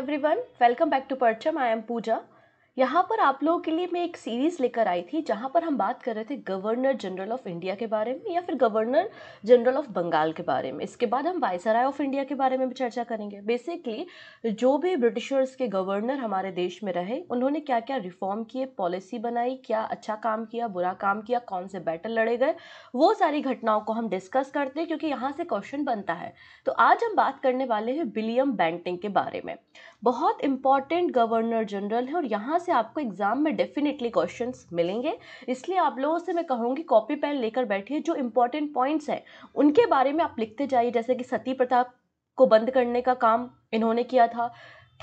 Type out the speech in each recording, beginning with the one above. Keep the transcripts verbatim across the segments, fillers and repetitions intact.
Everyone, welcome back to Parcham. I am Pooja. यहाँ पर आप लोगों के लिए मैं एक सीरीज़ लेकर आई थी जहाँ पर हम बात कर रहे थे गवर्नर जनरल ऑफ इंडिया के बारे में या फिर गवर्नर जनरल ऑफ बंगाल के बारे में। इसके बाद हम वाइसराय ऑफ इंडिया के बारे में भी चर्चा करेंगे। बेसिकली जो भी ब्रिटिशर्स के गवर्नर हमारे देश में रहे, उन्होंने क्या क्या रिफॉर्म किए, पॉलिसी बनाई, क्या अच्छा काम किया, बुरा काम किया, कौन से बैटल लड़े गए, वो सारी घटनाओं को हम डिस्कस करते हैं क्योंकि यहाँ से क्वेश्चन बनता है। तो आज हम बात करने वाले हैं विलियम बेंटिंक के बारे में। बहुत इंपॉर्टेंट गवर्नर जनरल है और यहाँ से आपको एग्जाम में डेफिनेटली क्वेश्चंस मिलेंगे, इसलिए आप लोगों से मैं कहूँगी कॉपी पेन लेकर बैठिए। जो इंपॉर्टेंट पॉइंट्स हैं उनके बारे में आप लिखते जाइए, जैसे कि सती प्रथा को बंद करने का काम इन्होंने किया था,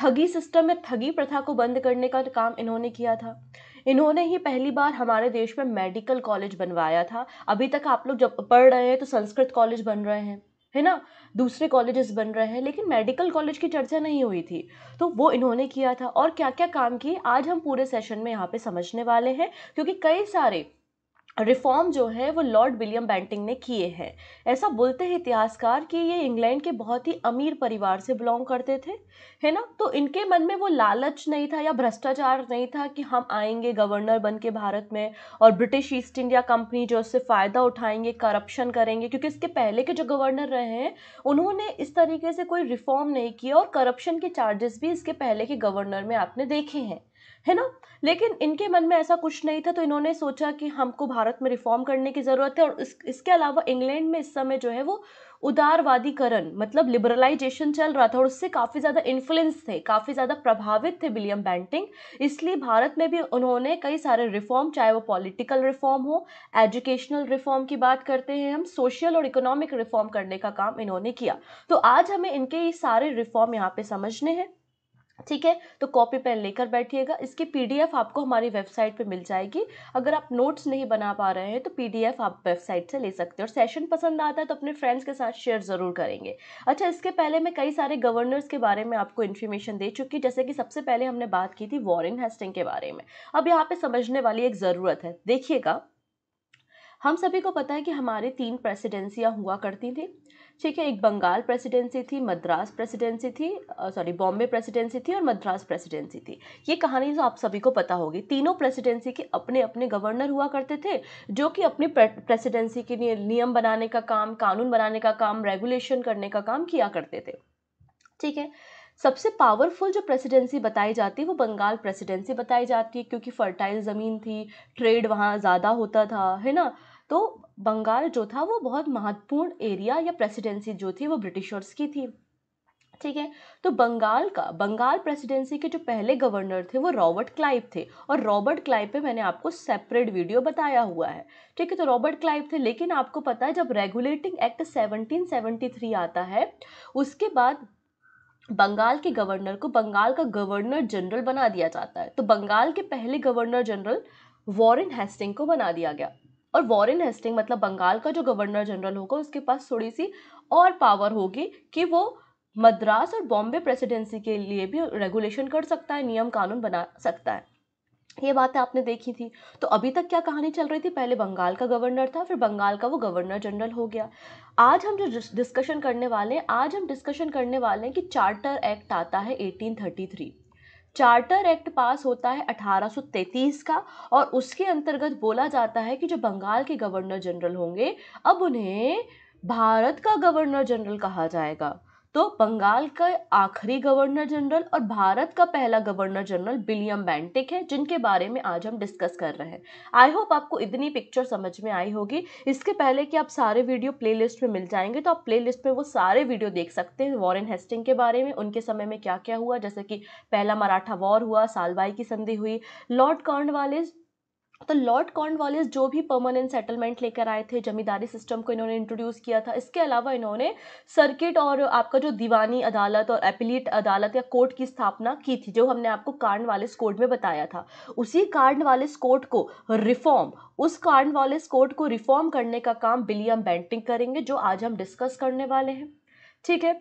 ठगी सिस्टम या ठगी प्रथा को बंद करने का काम इन्होंने किया था, इन्होंने ही पहली बार हमारे देश में मेडिकल कॉलेज बनवाया था। अभी तक आप लोग जब पढ़ रहे हैं तो संस्कृत कॉलेज बन रहे हैं, है ना, दूसरे कॉलेजेस बन रहे हैं, लेकिन मेडिकल कॉलेज की चर्चा नहीं हुई थी, तो वो इन्होंने किया था। और क्या क्या काम किए आज हम पूरे सेशन में यहाँ पे समझने वाले हैं, क्योंकि कई सारे रिफॉर्म जो है वो लॉर्ड विलियम बेंटिंक ने किए हैं। ऐसा बोलते हैं इतिहासकार कि ये इंग्लैंड के बहुत ही अमीर परिवार से बिलोंग करते थे, है ना, तो इनके मन में वो लालच नहीं था या भ्रष्टाचार नहीं था कि हम आएंगे गवर्नर बन के भारत में और ब्रिटिश ईस्ट इंडिया कंपनी जो उससे फ़ायदा उठाएंगे, करप्शन करेंगे, क्योंकि इसके पहले के जो गवर्नर रहे हैं उन्होंने इस तरीके से कोई रिफॉर्म नहीं किया और करप्शन के चार्जेस भी इसके पहले के गवर्नर में आपने देखे हैं, है ना। लेकिन इनके मन में ऐसा कुछ नहीं था, तो इन्होंने सोचा कि हमको भारत में रिफॉर्म करने की ज़रूरत है। और इस, इसके अलावा इंग्लैंड में इस समय जो है वो उदारवादीकरण मतलब लिबरलाइजेशन चल रहा था और उससे काफ़ी ज़्यादा इन्फ्लुएंस थे, काफ़ी ज़्यादा प्रभावित थे विलियम बेंटिंक। इसलिए भारत में भी उन्होंने कई सारे रिफॉर्म, चाहे वो पॉलिटिकल रिफॉर्म हो, एजुकेशनल रिफॉर्म की बात करते हैं हम, सोशल और इकोनॉमिक रिफॉर्म करने का काम इन्होंने किया। तो आज हमें इनके ये सारे रिफॉर्म यहाँ पर समझने हैं, ठीक है। तो कॉपी पेन लेकर बैठिएगा। इसकी पीडीएफ आपको हमारी वेबसाइट पे मिल जाएगी। अगर आप नोट्स नहीं बना पा रहे हैं तो पीडीएफ आप वेबसाइट से ले सकते हो। और सेशन पसंद आता है तो अपने फ्रेंड्स के साथ शेयर ज़रूर करेंगे। अच्छा, इसके पहले मैं कई सारे गवर्नर्स के बारे में आपको इन्फॉर्मेशन दे चुकी, जैसे कि सबसे पहले हमने बात की थी वॉरेन हेस्टिंग के बारे में। अब यहाँ पर समझने वाली एक ज़रूरत है, देखिएगा। हम सभी को पता है कि हमारे तीन प्रेसिडेंसियाँ हुआ करती थी, ठीक है। एक बंगाल प्रेसिडेंसी थी, मद्रास प्रेसिडेंसी थी, सॉरी बॉम्बे प्रेसिडेंसी थी और मद्रास प्रेसिडेंसी थी। ये कहानी तो आप सभी को पता होगी। तीनों प्रेसिडेंसी के अपने अपने गवर्नर हुआ करते थे जो कि अपनी प्रेसिडेंसी के लिए नियम बनाने का काम, कानून बनाने का काम, रेगुलेशन करने का काम किया करते थे, ठीक है। सबसे पावरफुल जो प्रेसिडेंसी बताई जाती है वो बंगाल प्रेसिडेंसी बताई जाती है, क्योंकि फर्टाइल ज़मीन थी, ट्रेड वहाँ ज़्यादा होता था, है ना। तो बंगाल जो था वो बहुत महत्वपूर्ण एरिया या प्रेसिडेंसी जो थी वो ब्रिटिशर्स की थी, ठीक है। तो बंगाल का बंगाल प्रेसिडेंसी के जो पहले गवर्नर थे वो रॉबर्ट क्लाइव थे, और रॉबर्ट क्लाइव पे मैंने आपको सेपरेट वीडियो बताया हुआ है, ठीक है। तो रॉबर्ट क्लाइव थे, लेकिन आपको पता है जब regulating act seventeen seventy three आता है उसके बाद बंगाल के गवर्नर को बंगाल का गवर्नर जनरल बना दिया जाता है। तो बंगाल के पहले गवर्नर जनरल वॉरेन हेस्टिंग को बना दिया गया, और वॉरेन हेस्टिंग मतलब बंगाल का जो गवर्नर जनरल होगा उसके पास थोड़ी सी और पावर होगी कि वो मद्रास और बॉम्बे प्रेसिडेंसी के लिए भी रेगुलेशन कर सकता है, नियम कानून बना सकता है। ये बातें आपने देखी थी। तो अभी तक क्या कहानी चल रही थी, पहले बंगाल का गवर्नर था, फिर बंगाल का वो गवर्नर जनरल हो गया। आज हम जो डिस्कशन करने वाले हैं आज हम डिस्कशन करने वाले हैं कि चार्टर एक्ट आता है eighteen thirty three. Charter act pass होता है अठारह सौ तैंतीस का, और उसके अंतर्गत बोला जाता है कि जो बंगाल के गवर्नर जनरल होंगे अब उन्हें भारत का गवर्नर जनरल कहा जाएगा। तो बंगाल का आखिरी गवर्नर जनरल और भारत का पहला गवर्नर जनरल विलियम बेंटिंक है, जिनके बारे में आज हम डिस्कस कर रहे हैं। आई होप आपको इतनी पिक्चर समझ में आई होगी। इसके पहले कि आप सारे वीडियो प्लेलिस्ट में मिल जाएंगे, तो आप प्लेलिस्ट में वो सारे वीडियो देख सकते हैं वॉरेन हेस्टिंग के बारे में, उनके समय में क्या क्या हुआ, जैसे कि पहला मराठा वॉर हुआ, सालवाई की संधि हुई, लॉर्ड कॉर्नवालिस। तो लॉर्ड कॉर्नवालिस जो भी परमानेंट सेटलमेंट लेकर आए थे, जमींदारी सिस्टम को इन्होंने इंट्रोड्यूस किया था। इसके अलावा इन्होंने सर्किट और आपका जो दीवानी अदालत और अपीलीट अदालत या कोर्ट की स्थापना की थी, जो हमने आपको कॉर्नवालिस कोड में बताया था। उसी कॉर्नवालिस कोड को रिफॉर्म उस कॉर्नवालिस कोड को रिफॉर्म करने का काम विलियम बेंटिंक करेंगे, जो आज हम डिस्कस करने वाले हैं, ठीक है।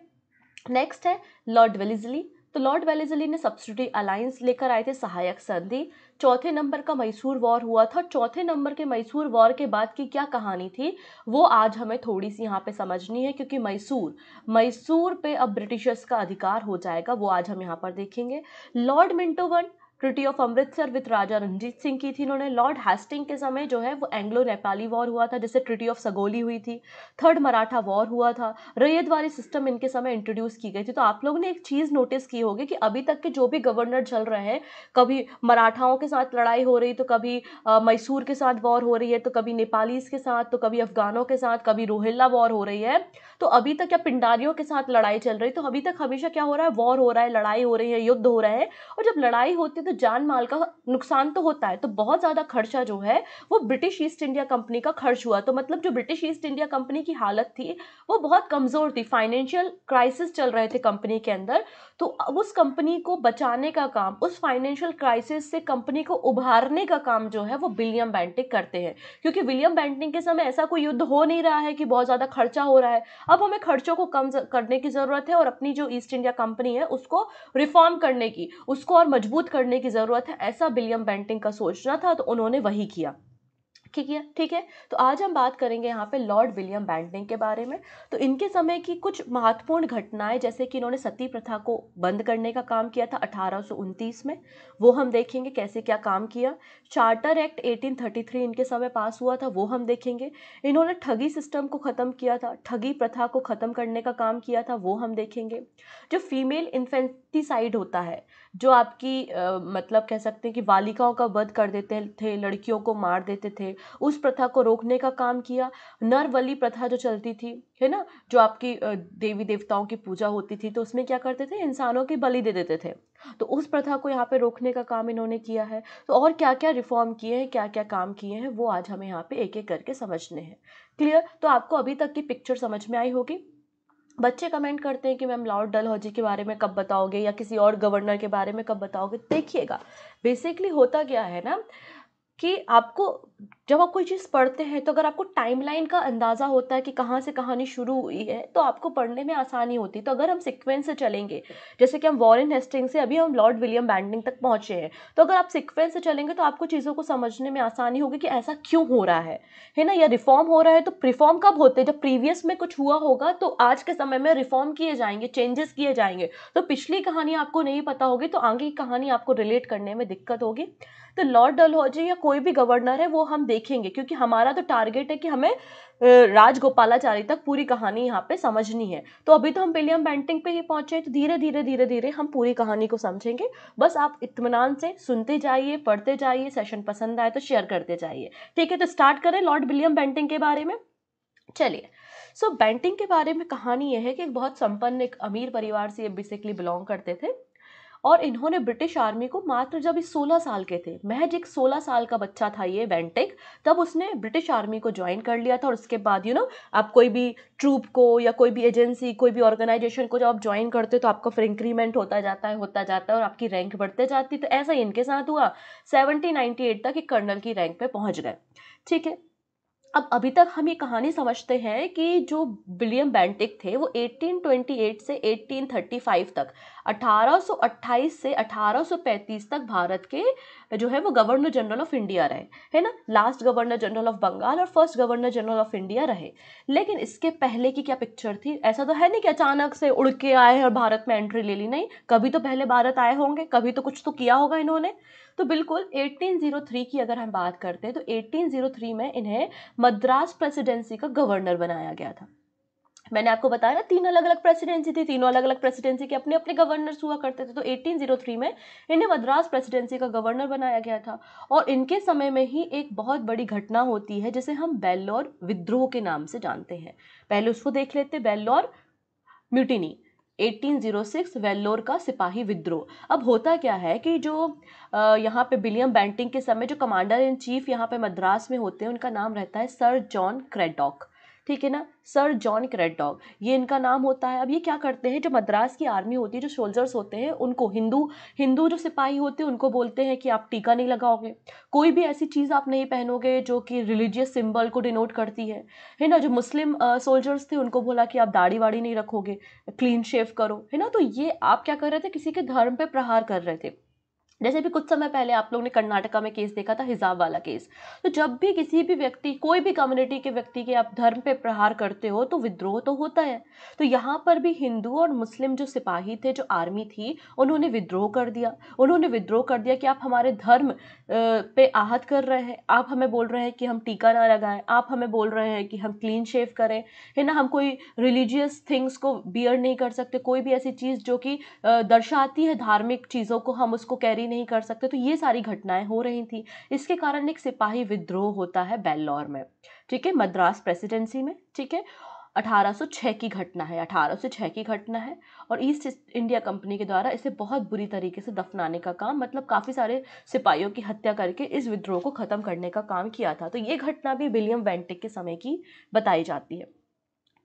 नेक्स्ट है लॉर्ड वेलेस्ली। तो लॉर्ड वेलेस्ली ने सब्सिडी अलायंस लेकर आए थे, सहायक संधि। चौथे नंबर का मैसूर वॉर हुआ था। चौथे नंबर के मैसूर वॉर के बाद की क्या कहानी थी वो आज हमें थोड़ी सी यहाँ पे समझनी है, क्योंकि मैसूर मैसूर पे अब ब्रिटिशर्स का अधिकार हो जाएगा, वो आज हम यहाँ पर देखेंगे। Lord Minto one treaty of Amritsar with Raja Ranjit Singh की थी इन्होंने। लॉर्ड हास्टिंग के समय जो है वो एंग्लो नेपाली वॉर हुआ था, जैसे ट्रिटी ऑफ सगोली हुई थी। थर्ड मराठा वॉर हुआ था। रैयत वाली सिस्टम इनके समय इंट्रोड्यूस की गई थी। तो आप लोगों ने एक चीज़ नोटिस की होगी कि अभी तक के जो भी गवर्नर चल रहे हैं, कभी मराठाओं के साथ लड़ाई हो रही, तो कभी मैसूर के साथ वॉर हो रही है, तो कभी नेपालीज़ के साथ, तो कभी अफगानों के साथ, कभी रोहिल्ला वॉर हो रही है, तो अभी तक, या पिंडारियों के साथ लड़ाई चल रही, तो अभी तक हमेशा क्या हो रहा है, वॉर हो रहा है, लड़ाई हो रही है, युद्ध हो रहा है। और जब लड़ाई होती है तो जान माल का नुकसान तो होता है। तो बहुत ज़्यादा खर्चा जो है वो ब्रिटिश ईस्ट इंडिया कंपनी का खर्च हुआ। तो मतलब जो ब्रिटिश ईस्ट इंडिया कंपनी की हालत थी वो बहुत कमज़ोर थी, फाइनेंशियल क्राइसिस चल रहे थे कंपनी के अंदर। तो उस कंपनी को बचाने का काम, उस फाइनेंशियल क्राइसिस से कंपनी को उभारने का काम जो है वो विलियम बेंटिक करते हैं, क्योंकि विलियम बेंटिक के समय ऐसा कोई युद्ध हो नहीं रहा है कि बहुत ज़्यादा खर्चा हो रहा है। अब हमें खर्चों को कम करने की ज़रूरत है और अपनी जो ईस्ट इंडिया कंपनी है उसको रिफॉर्म करने की, उसको और मजबूत करने की ज़रूरत है, ऐसा विलियम बेंटिक का सोचना था। तो उन्होंने वही किया। ठीक है, ठीक है। तो आज हम बात करेंगे यहाँ पे लॉर्ड विलियम बेंटिक के बारे में। तो इनके समय की कुछ महत्वपूर्ण घटनाएं, जैसे कि इन्होंने सती प्रथा को बंद करने का काम किया था अठारह सौ उनतीस में, वो हम देखेंगे कैसे क्या काम किया। चार्टर एक्ट अठारह सौ तैंतीस इनके समय पास हुआ था, वो हम देखेंगे। इन्होंने ठगी सिस्टम को ख़त्म किया था, ठगी प्रथा को ख़त्म करने का काम किया था, वो हम देखेंगे। जो फीमेल इन्फेंटिसाइड होता है, जो आपकी आ, मतलब कह सकते हैं कि बालिकाओं का वध कर देते थे, लड़कियों को मार देते थे, उस प्रथा को रोकने का काम किया। नरबलि प्रथा जो चलती थी, है ना, जो आपकी देवी देवताओं की पूजा होती थी तो उसमें क्या करते थे, इंसानों की बलि दे देते थे, तो उस प्रथा को यहाँ पे रोकने का काम इन्होंने किया है। तो और क्या क्या रिफॉर्म किए हैं, क्या क्या काम किए हैं, वो आज हमें यहाँ पे एक एक करके समझने हैं। क्लियर? तो आपको अभी तक की पिक्चर समझ में आई होगी। बच्चे कमेंट करते हैं कि मैम लॉर्ड डलहौजी के बारे में कब बताओगे या किसी और गवर्नर के बारे में कब बताओगे। देखिएगा, बेसिकली होता क्या है ना कि आपको जब आप कोई चीज़ पढ़ते हैं तो अगर आपको टाइमलाइन का अंदाज़ा होता है कि कहाँ से कहानी शुरू हुई है तो आपको पढ़ने में आसानी होती है। तो अगर हम सीक्वेंस से चलेंगे, जैसे कि हम वॉरेन हेस्टिंग से अभी हम लॉर्ड विलियम बेंटिक तक पहुँचे हैं, तो अगर आप सीक्वेंस से चलेंगे तो आपको चीज़ों को समझने में आसानी होगी कि ऐसा क्यों हो रहा है, है ना, या रिफॉर्म हो रहा है। तो रिफॉर्म कब होते हैं, जब प्रीवियस में कुछ हुआ होगा तो आज के समय में रिफॉर्म किए जाएंगे, चेंजेस किए जाएंगे। तो पिछली कहानी आपको नहीं पता होगी तो आगे की कहानी आपको रिलेट करने में दिक्कत होगी। तो लॉर्ड डलहौजी या कोई भी गवर्नर है वो हम देखेंगे, क्योंकि हमारा तो टारगेट है कि हमें राजगोपालाचारी तक पूरी कहानी यहाँ पे समझनी है। तो अभी तो हम विलियम बेंटिक पे ही पहुँचे, तो धीरे धीरे धीरे धीरे हम पूरी कहानी को समझेंगे। बस आप इत्मीनान से सुनते जाइए, पढ़ते जाइए, सेशन पसंद आए तो शेयर करते जाइए। ठीक है, तो स्टार्ट करें लॉर्ड विलियम बेंटिक के बारे में। चलिए, सो बेंटिक के बारे में कहानी यह है कि एक बहुत संपन्न, एक अमीर परिवार से बेसिकली बिलोंग करते थे और इन्होंने ब्रिटिश आर्मी को मात्र जब सोलह साल के थे, महज एक सोलह साल का बच्चा था ये बेंटिक, तब उसने ब्रिटिश आर्मी को ज्वाइन कर लिया था। और उसके बाद यू नो आप कोई भी ट्रूप को या कोई भी एजेंसी, कोई भी ऑर्गेनाइजेशन को जब आप ज्वाइन करते हो तो आपका फिर इंक्रीमेंट होता जाता है, होता जाता है और आपकी रैंक बढ़ते जाती है। तो ऐसा ही इनके साथ हुआ, सेवनटीन नाइन्टी एट तक एक कर्नल की रैंक पर पहुँच गए। ठीक है, अब अभी तक हम ये कहानी समझते हैं कि जो विलियम बेंटिक थे वो अठारह सौ अट्ठाईस से अठारह सौ पैंतीस तक, अठारह सौ अट्ठाईस से अठारह सौ पैंतीस तक भारत के जो है वो गवर्नर जनरल ऑफ इंडिया रहे, है ना, last governor general of Bengal और first governor general of India रहे। लेकिन इसके पहले की क्या पिक्चर थी, ऐसा तो है नहीं कि अचानक से उड़ के आए और भारत में एंट्री ले ली, नहीं, कभी तो पहले भारत आए होंगे, कभी तो कुछ तो किया होगा इन्होंने। तो बिल्कुल अठारह सौ तीन की अगर हम बात करते हैं तो अठारह सौ तीन में इन्हें मद्रास प्रेसिडेंसी का गवर्नर बनाया गया था। मैंने आपको बताया ना, तीन अलग अलग प्रेसिडेंसी थी, तीनों अलग अलग प्रेसिडेंसी के अपने अपने गवर्नर्स हुआ करते थे। तो अठारह सौ तीन में इन्हें मद्रास प्रेसिडेंसी का गवर्नर बनाया गया था और इनके समय में ही एक बहुत बड़ी घटना होती है जिसे हम वेल्लोर विद्रोह के नाम से जानते हैं। पहले उसको देख लेते, वेल्लोर म्यूटिनी अठारह सौ छह, वेल्लोर का सिपाही विद्रोह। अब होता क्या है कि जो यहाँ पे विलियम बेंटिक के समय जो कमांडर इन चीफ यहाँ पे मद्रास में होते हैं उनका नाम रहता है सर जॉन क्रेडॉक। ठीक है ना, सर जॉन क्रेडॉक, ये इनका नाम होता है। अब ये क्या करते हैं, जो मद्रास की आर्मी होती है, जो सोल्जर्स होते हैं, उनको हिंदू हिंदू जो सिपाही होते हैं उनको बोलते हैं कि आप टीका नहीं लगाओगे, कोई भी ऐसी चीज़ आप नहीं पहनोगे जो कि रिलीजियस सिंबल को डिनोट करती है, है ना। जो मुस्लिम सोल्जर्स uh, थे उनको बोला कि आप दाढ़ी वाड़ी नहीं रखोगे, क्लीन शेव करो, है ना। तो ये आप क्या कर रहे थे, किसी के धर्म पर प्रहार कर रहे थे। जैसे भी कुछ समय पहले आप लोग ने कर्नाटका में केस देखा था, हिजाब वाला केस। तो जब भी किसी भी व्यक्ति, कोई भी कम्युनिटी के व्यक्ति के आप धर्म पे प्रहार करते हो तो विद्रोह तो होता है। तो यहाँ पर भी हिंदू और मुस्लिम जो सिपाही थे, जो आर्मी थी, उन्होंने विद्रोह कर दिया। उन्होंने विद्रोह कर दिया कि आप हमारे धर्म पे आहत कर रहे हैं, आप हमें बोल रहे हैं कि हम टीका ना लगाएं, आप हमें बोल रहे हैं कि हम क्लीन शेव करें, है ना, हम कोई रिलीजियस थिंग्स को बियर नहीं कर सकते, कोई भी ऐसी चीज़ जो कि दर्शाती है धार्मिक चीज़ों को हम उसको कैरी नहीं कर सकते। तो ये सारी घटनाएं हो रही थी, इसके कारण एक सिपाही विद्रोह होता है वेल्लोर में, ठीक है, मद्रास प्रेसिडेंसी में, ठीक है। अठारह सौ छह की घटना है, अठारह सौ छह की घटना है और ईस्ट इंडिया कंपनी के द्वारा इसे बहुत बुरी तरीके से दफनाने का काम, मतलब काफ़ी सारे सिपाहियों की हत्या करके इस विद्रोह को ख़त्म करने का काम किया था। तो ये घटना भी विलियम बेंटिक के समय की बताई जाती है,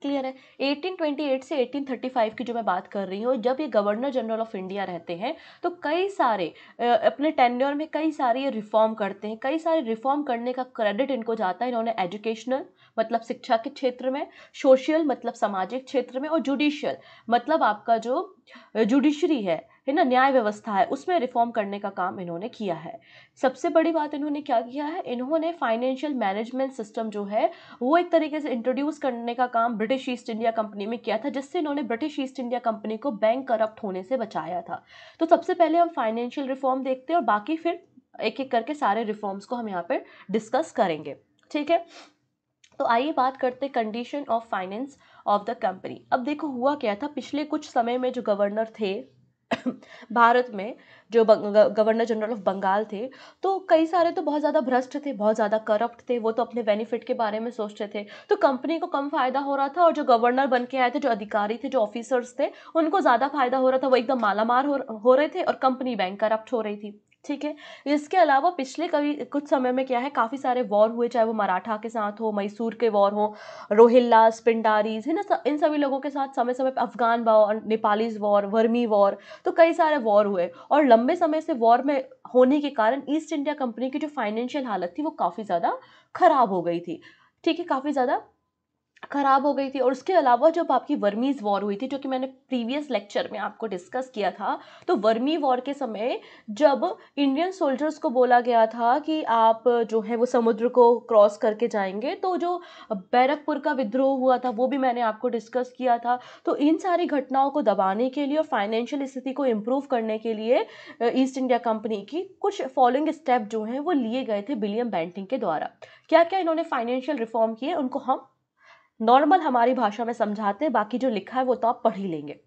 क्लियर है। अठारह सौ अट्ठाईस से अठारह सौ पैंतीस की जो मैं बात कर रही हूँ, जब ये गवर्नर जनरल ऑफ इंडिया रहते हैं तो कई सारे अपने टेन्योर में कई सारे ये रिफॉर्म करते हैं। कई सारे रिफॉर्म करने का क्रेडिट इनको जाता है। इन्होंने एजुकेशनल, मतलब शिक्षा के क्षेत्र में, सोशल, मतलब सामाजिक क्षेत्र में, और जुडिशियल, मतलब आपका जो जुडिशरी है है ना, न्याय व्यवस्था है, उसमें रिफॉर्म करने का काम इन्होंने किया है। सबसे बड़ी बात इन्होंने क्या किया है, इन्होंने फाइनेंशियल मैनेजमेंट सिस्टम जो है वो एक तरीके से इंट्रोड्यूस करने का काम ब्रिटिश ईस्ट इंडिया कंपनी में किया था, जिससे इन्होंने ब्रिटिश ईस्ट इंडिया कंपनी को बैंक करप्ट होने से बचाया था। तो सबसे पहले हम फाइनेंशियल रिफॉर्म देखते हैं और बाकी फिर एक एक करके सारे रिफॉर्म्स को हम यहाँ पर डिस्कस करेंगे, ठीक है। तो आइए बात करते हैं condition of finance of the company. अब देखो हुआ क्या था, पिछले कुछ समय में जो गवर्नर थे भारत में, जो गवर्नर जनरल ऑफ बंगाल थे, तो कई सारे तो बहुत ज़्यादा भ्रष्ट थे, बहुत ज़्यादा करप्ट थे। वो तो अपने बेनिफिट के बारे में सोचते थे, तो कंपनी को कम फ़ायदा हो रहा था और जो गवर्नर बन के आए थे, जो अधिकारी थे, जो ऑफिसर्स थे, उनको ज़्यादा फायदा हो रहा था। वो एकदम मालामाल हो रहे थे और कंपनी बैंक करप्ट हो रही थी, ठीक है। इसके अलावा पिछले कभी कुछ समय में क्या है, काफ़ी सारे वॉर हुए, चाहे वो मराठा के साथ हो, मैसूर के वॉर हो, रोहिल्लास, पिंडारीज, है ना, इन सभी लोगों के साथ समय समय पर Afghan war, Nepalese war, vermi war, तो कई सारे वॉर हुए। और लंबे समय से वॉर में होने के कारण ईस्ट इंडिया कंपनी की जो फाइनेंशियल हालत थी वो काफ़ी ज़्यादा खराब हो गई थी, ठीक है, काफ़ी ज़्यादा ख़राब हो गई थी। और उसके अलावा जब आपकी वर्मीज़ वॉर हुई थी, जो कि मैंने प्रीवियस लेक्चर में आपको डिस्कस किया था, तो वर्मी वॉर के समय जब इंडियन सोल्जर्स को बोला गया था कि आप जो है वो समुद्र को क्रॉस करके जाएंगे, तो जो बैरकपुर का विद्रोह हुआ था वो भी मैंने आपको डिस्कस किया था। तो इन सारी घटनाओं को दबाने के लिए और फाइनेंशियल स्थिति को इम्प्रूव करने के लिए ईस्ट इंडिया कंपनी की कुछ फॉलोइंग स्टेप जो हैं वो लिए गए थे विलियम बेंटिक के द्वारा। क्या क्या इन्होंने फाइनेंशियल रिफॉर्म किए, उनको हम नॉर्मल हमारी भाषा में समझाते हैं, बाकी जो लिखा है वो तो आप पढ़ ही लेंगे।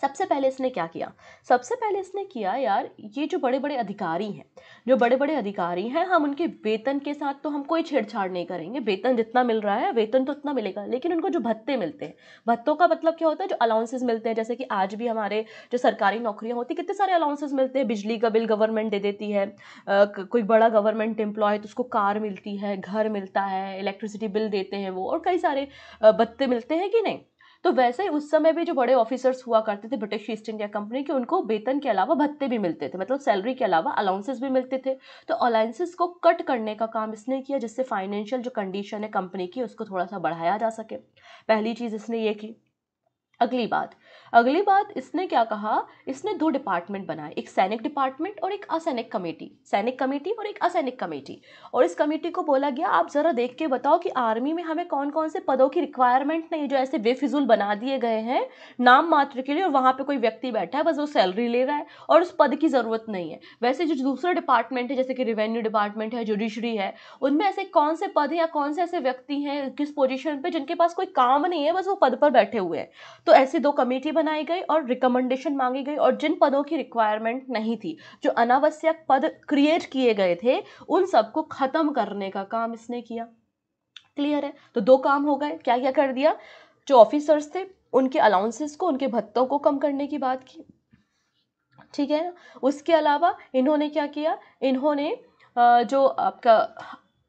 सबसे पहले इसने क्या किया, सबसे पहले इसने किया, यार ये जो बड़े बड़े अधिकारी हैं, जो बड़े बड़े अधिकारी हैं, हम उनके वेतन के साथ तो हम कोई छेड़छाड़ नहीं करेंगे। वेतन जितना मिल रहा है, वेतन तो उतना मिलेगा, लेकिन उनको जो भत्ते मिलते हैं, भत्तों का मतलब क्या होता है, जो अलाउंसेस मिलते हैं। जैसे कि आज भी हमारे जो सरकारी नौकरियाँ होती है, कितने सारे अलाउंसेस मिलते हैं। बिजली का बिल गवर्नमेंट दे देती है, कोई बड़ा गवर्नमेंट एम्प्लॉय है तो उसको कार मिलती है, घर मिलता है, इलेक्ट्रिसिटी बिल देते हैं वो, और कई सारे भत्ते मिलते हैं कि नहीं। तो वैसे ही उस समय भी जो बड़े ऑफिसर्स हुआ करते थे ब्रिटिश ईस्ट इंडिया कंपनी के, उनको वेतन के अलावा भत्ते भी मिलते थे, मतलब सैलरी के अलावा अलाउंसेस भी मिलते थे। तो अलाउंसेस को कट करने का काम इसने किया, जिससे फाइनेंशियल जो कंडीशन है कंपनी की उसको थोड़ा सा बढ़ाया जा सके। पहली चीज़ इसने ये की। अगली बात अगली बात इसने क्या कहा, इसने दो डिपार्टमेंट बनाए, एक सैनिक डिपार्टमेंट और एक असैनिक कमेटी, सैनिक कमेटी और एक असैनिक कमेटी। और इस कमेटी को बोला गया, आप ज़रा देख के बताओ कि आर्मी में हमें कौन कौन से पदों की रिक्वायरमेंट नहीं, जो ऐसे बेफिजूल बना दिए गए हैं नाम मात्र के लिए, और वहाँ पर कोई व्यक्ति बैठा है बस वो सैलरी ले रहा है और उस पद की ज़रूरत नहीं है। वैसे जो दूसरे डिपार्टमेंट है, जैसे कि रेवेन्यू डिपार्टमेंट है, जुडिशरी है, उनमें ऐसे कौन से पद हैं या कौन से ऐसे व्यक्ति हैं किस पोजिशन पर जिनके पास कोई काम नहीं है, बस वो पद पर बैठे हुए हैं। तो ऐसी दो कमेटी बनाई गई और रिकमेंडेशन मांगी गई, और जिन पदों की रिक्वायरमेंट नहीं थी, जो अनावश्यक पद क्रिएट किए गए थे, उन सबको खत्म करने का काम इसने किया, क्लियर है। तो दो काम हो गए, क्या क्या कर दिया, जो ऑफिसर्स थे उनके अलाउंसेस को, उनके भत्तों को कम करने की बात की, ठीक है ना। उसके अलावा इन्होंने क्या किया, इन्होंने जो आपका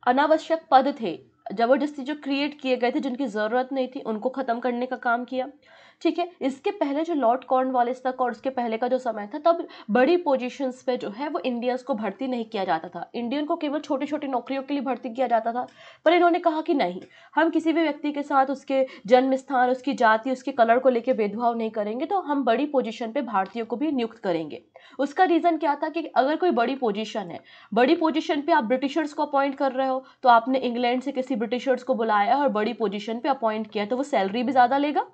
अनावश्यक पद थे, जबरदस्ती जो क्रिएट किए गए थे, जिनकी ज़रूरत नहीं थी, उनको ख़त्म करने का काम किया। ठीक है। इसके पहले जो लॉर्ड कॉर्नवालिस तक और उसके पहले का जो समय था, तब बड़ी पोजीशंस पे जो है वो इंडियंस को भर्ती नहीं किया जाता था, इंडियन को केवल छोटी छोटी नौकरियों के लिए भर्ती किया जाता था। पर इन्होंने कहा कि नहीं, हम किसी भी व्यक्ति के साथ उसके जन्म स्थान, उसकी जाति, उसके कलर को लेकर भेदभाव नहीं करेंगे, तो हम बड़ी पोजीशन पर भारतीयों को भी नियुक्त करेंगे। उसका रीज़न क्या था कि अगर कोई बड़ी पोजीशन है, बड़ी पोजीशन पे आप ब्रिटिशर्स को अपॉइंट कर रहे हो, तो आपने इंग्लैंड से किसी ब्रिटिशर्स को बुलाया और बड़ी पोजीशन पे अपॉइंट किया, तो वो सैलरी भी ज़्यादा लेगा,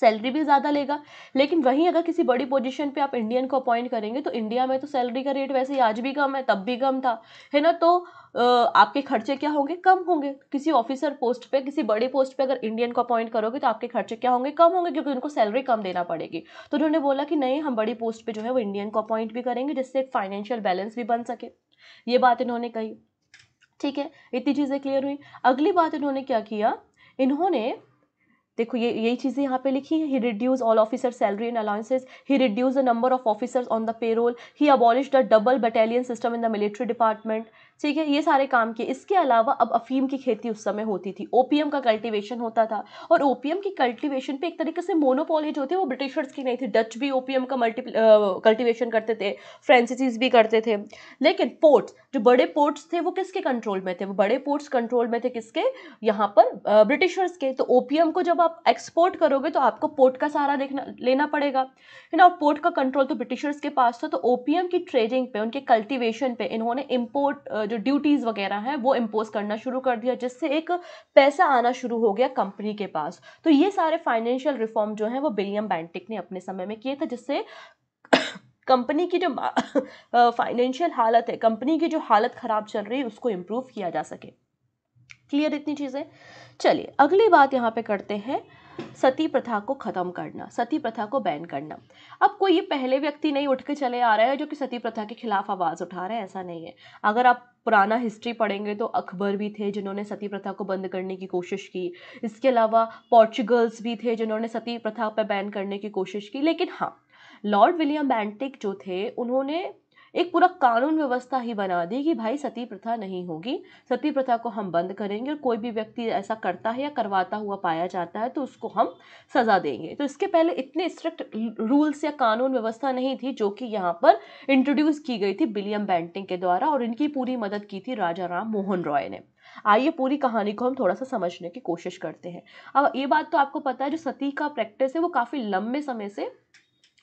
सैलरी भी ज़्यादा लेगा। लेकिन वहीं अगर किसी बड़ी पोजीशन पे आप इंडियन को अपॉइंट करेंगे, तो इंडिया में तो सैलरी का रेट वैसे ही आज भी कम है, तब भी कम था, है ना। तो आपके खर्चे क्या होंगे? कम होंगे। किसी ऑफिसर पोस्ट पे, किसी बड़े पोस्ट पे अगर इंडियन को अपॉइंट करोगे तो आपके खर्चे क्या होंगे? कम होंगे, क्योंकि उनको सैलरी कम देना पड़ेगी। तो उन्होंने बोला कि नहीं, हम बड़ी पोस्ट पर जो है वो इंडियन को अपॉइंट भी करेंगे, जिससे एक फाइनेंशियल बैलेंस भी बन सके। ये बात इन्होंने कही, ठीक है। इतनी चीज़ें क्लियर हुई। अगली बात इन्होंने क्या किया, इन्होंने देखो ये यही चीज़ें यहाँ पे लिखी हैं। He reduce all officer salary and allowances, he reduce the number of officers on the payroll, he abolish the double battalion system in the military department, ठीक है। ये सारे काम किए। इसके अलावा अब अफीम की खेती उस समय होती थी, ओपीएम का कल्टीवेशन होता था, और ओपीएम की कल्टीवेशन पे एक तरीके से मोनोपोली जो होती है वो ब्रिटिशर्स की नहीं थी। डच भी ओपीएम का मल्टी कल्टीवेशन करते थे, फ्रांसीसीज भी करते थे। लेकिन पोर्ट्स, जो बड़े पोर्ट्स थे वो किसके कंट्रोल में थे? वो बड़े पोर्ट्स कंट्रोल में थे किसके? यहाँ पर ब्रिटिशर्स के। तो ओपीएम को जब आप एक्सपोर्ट करोगे तो आपको पोर्ट का सहारा देखना लेना पड़ेगा, है ना। और पोर्ट का कंट्रोल तो ब्रिटिशर्स के पास था। तो ओपीएम की ट्रेडिंग पे, उनके कल्टीवेशन पे इन्होंने इम्पोर्ट जो ड्यूटीज़ वगैरह हैं वो इम्पोज करना शुरू कर दिया, जिससे एक पैसा आना शुरू हो गया कंपनी के पास। तो ये सारे फाइनेंशियल रिफॉर्म जो हैं वो विलियम बेंटिक ने अपने समय में किए थे, जिससे कंपनी की जो फाइनेंशियल हालत है, कंपनी की जो हालत ख़राब चल रही है, उसको इम्प्रूव किया जा सके। क्लियर इतनी चीज़ें। चलिए अगली बात यहाँ पे करते हैं, सती प्रथा को ख़त्म करना, सती प्रथा को बैन करना। अब कोई ये पहले व्यक्ति नहीं उठ के चले आ रहे हैं जो कि सती प्रथा के खिलाफ आवाज़ उठा रहे हैं, ऐसा नहीं है। अगर आप पुराना हिस्ट्री पढ़ेंगे तो अकबर भी थे जिन्होंने सती प्रथा को बंद करने की कोशिश की, इसके अलावा पोर्चुगल्स भी थे जिन्होंने सती प्रथा पर बैन करने की कोशिश की। लेकिन हाँ, लॉर्ड विलियम बेंटिक जो थे उन्होंने एक पूरा कानून व्यवस्था ही बना दी कि भाई सती प्रथा नहीं होगी, सती प्रथा को हम बंद करेंगे, और कोई भी व्यक्ति ऐसा करता है या करवाता हुआ पाया जाता है तो उसको हम सज़ा देंगे। तो इसके पहले इतने स्ट्रिक्ट रूल्स या कानून व्यवस्था नहीं थी, जो कि यहाँ पर इंट्रोड्यूस की गई थी विलियम बेंटिक के द्वारा, और इनकी पूरी मदद की थी राजा राम मोहन रॉय ने। आइए पूरी कहानी को हम थोड़ा सा समझने की कोशिश करते हैं। अब ये बात तो आपको पता है, जो सती का प्रैक्टिस है वो काफ़ी लंबे समय से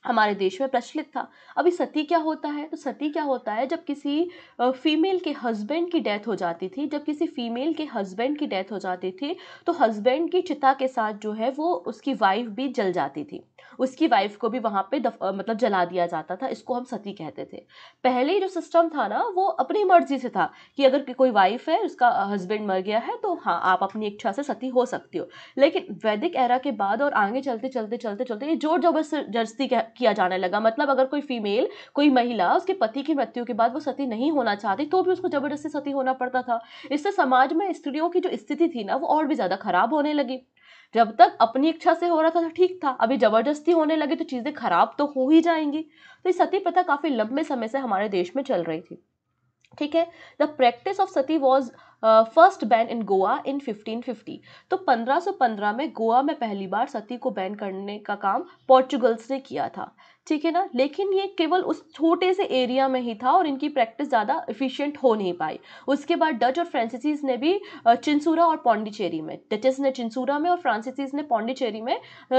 हमारे देश में प्रचलित था। अभी सती क्या होता है? तो सती क्या होता है, जब किसी फीमेल के हस्बैंड की डेथ हो जाती थी, जब किसी फीमेल के हस्बैंड की डेथ हो जाती थी तो हस्बैंड की चिता के साथ जो है वो उसकी वाइफ भी जल जाती थी, उसकी वाइफ को भी वहाँ पे दफ, मतलब जला दिया जाता था। इसको हम सती कहते थे। पहले जो सिस्टम था ना वो अपनी मर्जी से था कि अगर कोई वाइफ है, उसका हस्बैंड मर गया है, तो हाँ आप अपनी इच्छा से सती हो सकती हो। लेकिन वैदिक एरा के बाद और आगे चलते चलते चलते चलते ये जोर जबरदस्ती किया जाने लगा। मतलब अगर कोई फीमेल, कोई महिला उसके पति की मृत्यु के बाद वो सती नहीं होना चाहती तो भी उसको जबरदस्ती सती होना पड़ता था। इससे समाज में स्त्रियों की जो स्थिति थी ना वो और भी ज़्यादा खराब होने लगी। जब तक अपनी इच्छा से हो रहा था तो ठीक था, अभी ज़बरदस्ती होने लगी तो चीज़ें खराब तो हो ही जाएंगी। तो ये सती प्रथा काफ़ी लंबे समय से हमारे देश में चल रही थी, ठीक है। The practice of sati was first ban in Goa in fifteen fifty. तो पंद्रह सौ पंद्रह में गोवा में पहली बार सती को बैन करने का काम पोर्चुगल्स ने किया था, ठीक है ना। लेकिन ये केवल उस छोटे से एरिया में ही था और इनकी प्रैक्टिस ज़्यादा एफिशिएंट हो नहीं पाई। उसके बाद डच और फ्रांसीसीज ने भी चिंसूरा और पौंडीचेरी में, डचेस ने चिंसूरा में और फ्रांसीसीज ने पौंडीचेरी में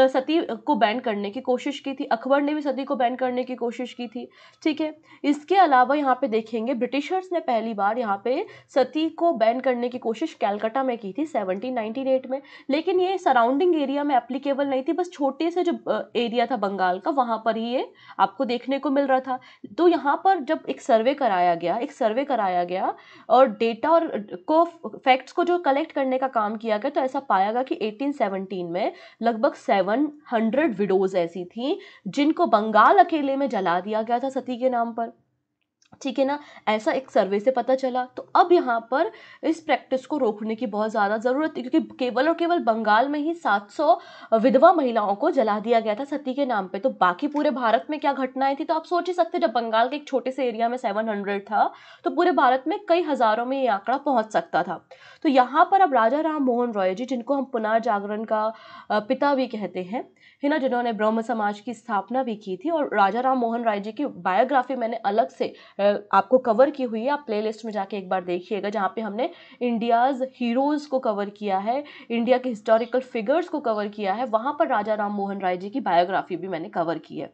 सती को बैन करने की कोशिश की थी। अकबर ने भी सती को बैन करने की कोशिश की थी, ठीक है। इसके अलावा यहाँ पे देखेंगे ब्रिटिशर्स ने पहली बार यहाँ पे सती को बैन करने की कोशिश कैलकाटा में की थी सेवनटीन नाइंटी एट में। लेकिन ये सराउंडिंग एरिया में एप्लीकेबल नहीं थी, बस छोटे से जो एरिया था बंगाल का वहाँ पर ही ये आपको देखने को मिल रहा था। तो यहाँ पर जब एक सर्वे कराया गया, एक सर्वे कराया गया और डेटा और को फैक्ट्स को जो कलेक्ट करने का काम किया गया, तो ऐसा पाया गया कि एटीन सेवनटीन में लगभग सेवन हंड्रेड विडोज ऐसी थी जिनको बंगाल अकेले में जला दिया गया था सती के नाम पर। ठीक है ना, ऐसा एक सर्वे से पता चला। तो अब यहाँ पर इस प्रैक्टिस को रोकने की बहुत ज़्यादा ज़रूरत है, क्योंकि केवल और केवल बंगाल में ही सात सौ विधवा महिलाओं को जला दिया गया था सती के नाम पे। तो बाकी पूरे भारत में क्या घटनाएं थी, तो आप सोच ही सकते जब बंगाल के एक छोटे से एरिया में सात सौ था तो पूरे भारत में कई हज़ारों में ये आंकड़ा पहुँच सकता था। तो यहाँ पर अब राजा राम मोहन रॉय जी, जिनको हम पुनर्जागरण का पिता भी कहते हैं है ना, जिन्होंने ब्रह्म समाज की स्थापना भी की थी, और राजा राम मोहन रॉय जी की बायोग्राफी मैंने अलग से आपको कवर की हुई है, आप प्लेलिस्ट में जाके एक बार देखिएगा, जहाँ पे हमने इंडियाज़ हीरोज़ को कवर किया है, इंडिया के हिस्टोरिकल फिगर्स को कवर किया है, वहाँ पर राजा राम मोहन रॉय जी की बायोग्राफी भी मैंने कवर की है।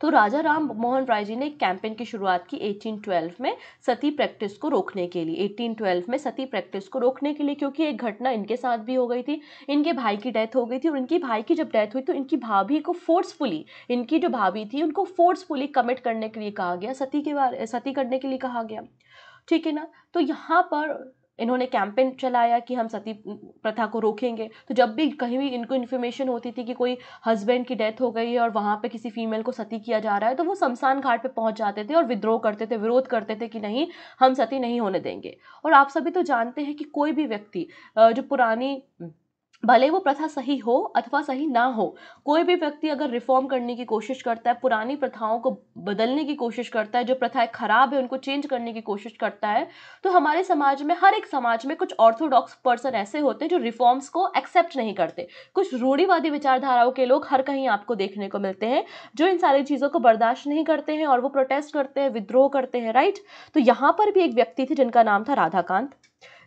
तो राजा राम मोहन रॉय जी ने एक कैंपेन की शुरुआत की अठारह सौ बारह में सती प्रैक्टिस को रोकने के लिए, अठारह सौ बारह में सती प्रैक्टिस को रोकने के लिए, क्योंकि एक घटना इनके साथ भी हो गई थी, इनके भाई की डेथ हो गई थी, और इनकी भाई की जब डेथ हुई तो इनकी भाभी को फोर्सफुली, इनकी जो भाभी थी उनको फोर्सफुली कमिट करने के लिए कहा गया, सती के बारे सती करने के लिए कहा गया, ठीक है ना। तो यहाँ पर इन्होंने कैंपेन चलाया कि हम सती प्रथा को रोकेंगे। तो जब भी कहीं भी इनको इन्फॉर्मेशन होती थी कि कोई हस्बैंड की डेथ हो गई है और वहाँ पे किसी फीमेल को सती किया जा रहा है, तो वो शमशान घाट पे पहुँच जाते थे और विद्रोह करते थे, विरोध करते थे कि नहीं, हम सती नहीं होने देंगे। और आप सभी तो जानते हैं कि कोई भी व्यक्ति जो पुरानी, भले वो प्रथा सही हो अथवा सही ना हो, कोई भी व्यक्ति अगर रिफॉर्म करने की कोशिश करता है, पुरानी प्रथाओं को बदलने की कोशिश करता है, जो प्रथाएं खराब है उनको चेंज करने की कोशिश करता है, तो हमारे समाज में, हर एक समाज में कुछ ऑर्थोडॉक्स पर्सन ऐसे होते हैं जो रिफॉर्म्स को एक्सेप्ट नहीं करते। कुछ रूढ़िवादी विचारधाराओं के लोग हर कहीं आपको देखने को मिलते हैं, जो इन सारी चीज़ों को बर्दाश्त नहीं करते हैं और वो प्रोटेस्ट करते हैं, विद्रोह करते हैं, राइट। तो यहाँ पर भी एक व्यक्ति थे जिनका नाम था राधाकांत,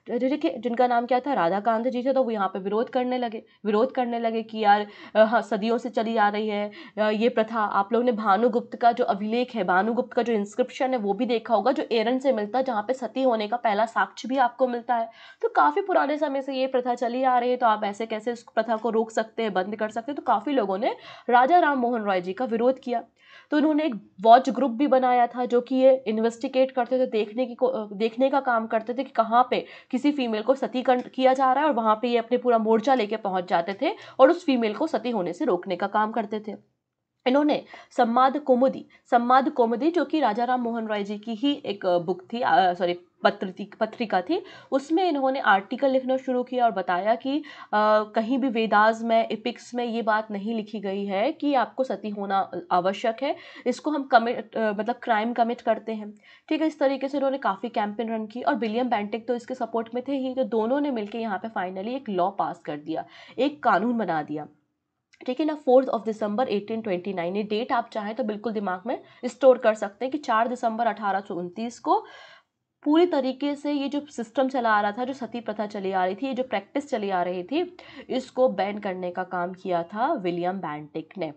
जिनका नाम क्या था, राधाकांत जी थे। तो वो यहाँ पे विरोध करने लगे, विरोध करने लगे कि यार हाँ, सदियों से चली आ रही है ये प्रथा। आप लोगों ने भानुगुप्त का जो अभिलेख है, भानुगुप्त का जो इंस्क्रिप्शन है वो भी देखा होगा, जो एरन से मिलता है, जहाँ पे सती होने का पहला साक्ष्य भी आपको मिलता है। तो काफ़ी पुराने समय से ये प्रथा चली आ रही है, तो आप ऐसे कैसे उस प्रथा को रोक सकते हैं, बंद कर सकते हैं। तो काफ़ी लोगों ने राजा राम मोहन रॉय जी का विरोध किया। तो उन्होंने एक वॉच ग्रुप भी बनाया था, जो कि ये इन्वेस्टिगेट करते थे, देखने की देखने का काम करते थे कि कहाँ पे किसी फीमेल को सती किया जा रहा है, और वहाँ पे ये अपने पूरा मोर्चा लेके पहुँच जाते थे और उस फीमेल को सती होने से रोकने का काम करते थे। इन्होंने सम्माद कौमुदी, सम्माद कौमुदी जो कि राजा राम मोहन रॉय जी की ही एक बुक थी, सॉरी पत्रिका थी, उसमें इन्होंने आर्टिकल लिखना शुरू किया और बताया कि आ, कहीं भी वेदास में, एपिक्स में ये बात नहीं लिखी गई है कि आपको सती होना आवश्यक है, इसको हम कमिट मतलब क्राइम कमिट करते हैं, ठीक है। इस तरीके से इन्होंने काफ़ी कैंपेन रन की, और विलियम बेंटिक तो इसके सपोर्ट में थे ही, तो दोनों ने मिलकर यहाँ पर फाइनली एक लॉ पास कर दिया, एक कानून बना दिया, ठीक है ना। फोर्थ ऑफ दिसंबर अठारह सौ उनतीस, ये डेट आप चाहें तो बिल्कुल दिमाग में स्टोर कर सकते हैं कि चार दिसंबर अठारह सौ उनतीस को पूरी तरीके से ये जो सिस्टम चला आ रहा था, जो सती प्रथा चली आ रही थी, ये जो प्रैक्टिस चली आ रही थी, इसको बैन करने का काम किया था विलियम बेंटिक ने।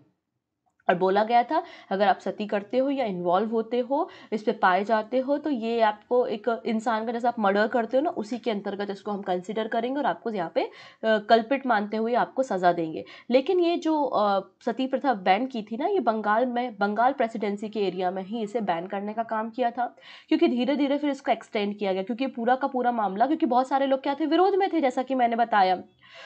और बोला गया था अगर आप सती करते हो या इन्वॉल्व होते हो, इस पे पाए जाते हो, तो ये आपको एक इंसान का, जैसे आप मर्डर करते हो ना, उसी के अंतर्गत इसको हम कंसिडर करेंगे और आपको यहाँ पे कल्पित मानते हुए आपको सज़ा देंगे। लेकिन ये जो सती प्रथा बैन की थी ना, ये बंगाल में, बंगाल प्रेसिडेंसी के एरिया में ही इसे बैन करने का काम किया था, क्योंकि धीरे धीरे फिर इसको एक्सटेंड किया गया, क्योंकि पूरा का पूरा मामला, क्योंकि बहुत सारे लोग क्या थे, विरोध में थे, जैसा कि मैंने बताया।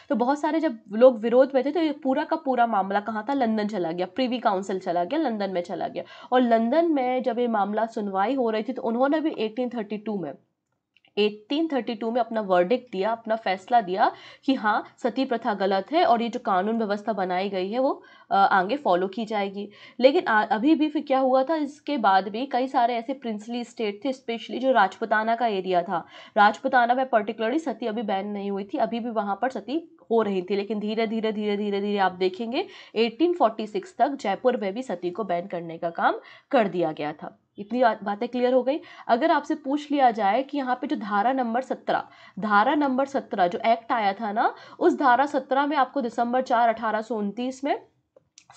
तो बहुत सारे जब लोग विरोध में थे, तो ये पूरा का पूरा मामला कहाँ था, लंदन चला गया, प्रिवी काउंसिल चला गया, लंदन में चला गया। और लंदन में जब ये मामला सुनवाई हो रही थी, तो उन्होंने भी अठारह सौ बत्तीस में अठारह सौ बत्तीस में अपना वर्डिक्ट दिया, अपना फैसला दिया कि हाँ, सती प्रथा गलत है और ये जो कानून व्यवस्था बनाई गई है वो आगे फॉलो की जाएगी। लेकिन आ, अभी भी फिर क्या हुआ था, इसके बाद भी कई सारे ऐसे प्रिंसली स्टेट थे, स्पेशली जो राजपुताना का एरिया था, राजपुताना में पर्टिकुलरली सती अभी बैन नहीं हुई थी, अभी भी वहाँ पर सती हो रही थी। लेकिन धीरे धीरे धीरे धीरे धीरे आप देखेंगे अठारह सौ छियालीस तक जयपुर में भी सती को बैन करने का काम कर दिया गया था। इतनी बातें क्लियर हो गई। अगर आपसे पूछ लिया जाए कि यहाँ पे जो धारा नंबर सत्रह धारा नंबर सत्रह जो एक्ट आया था ना, उस धारा सत्रह में आपको दिसंबर चार अठारह सौ उनतीस में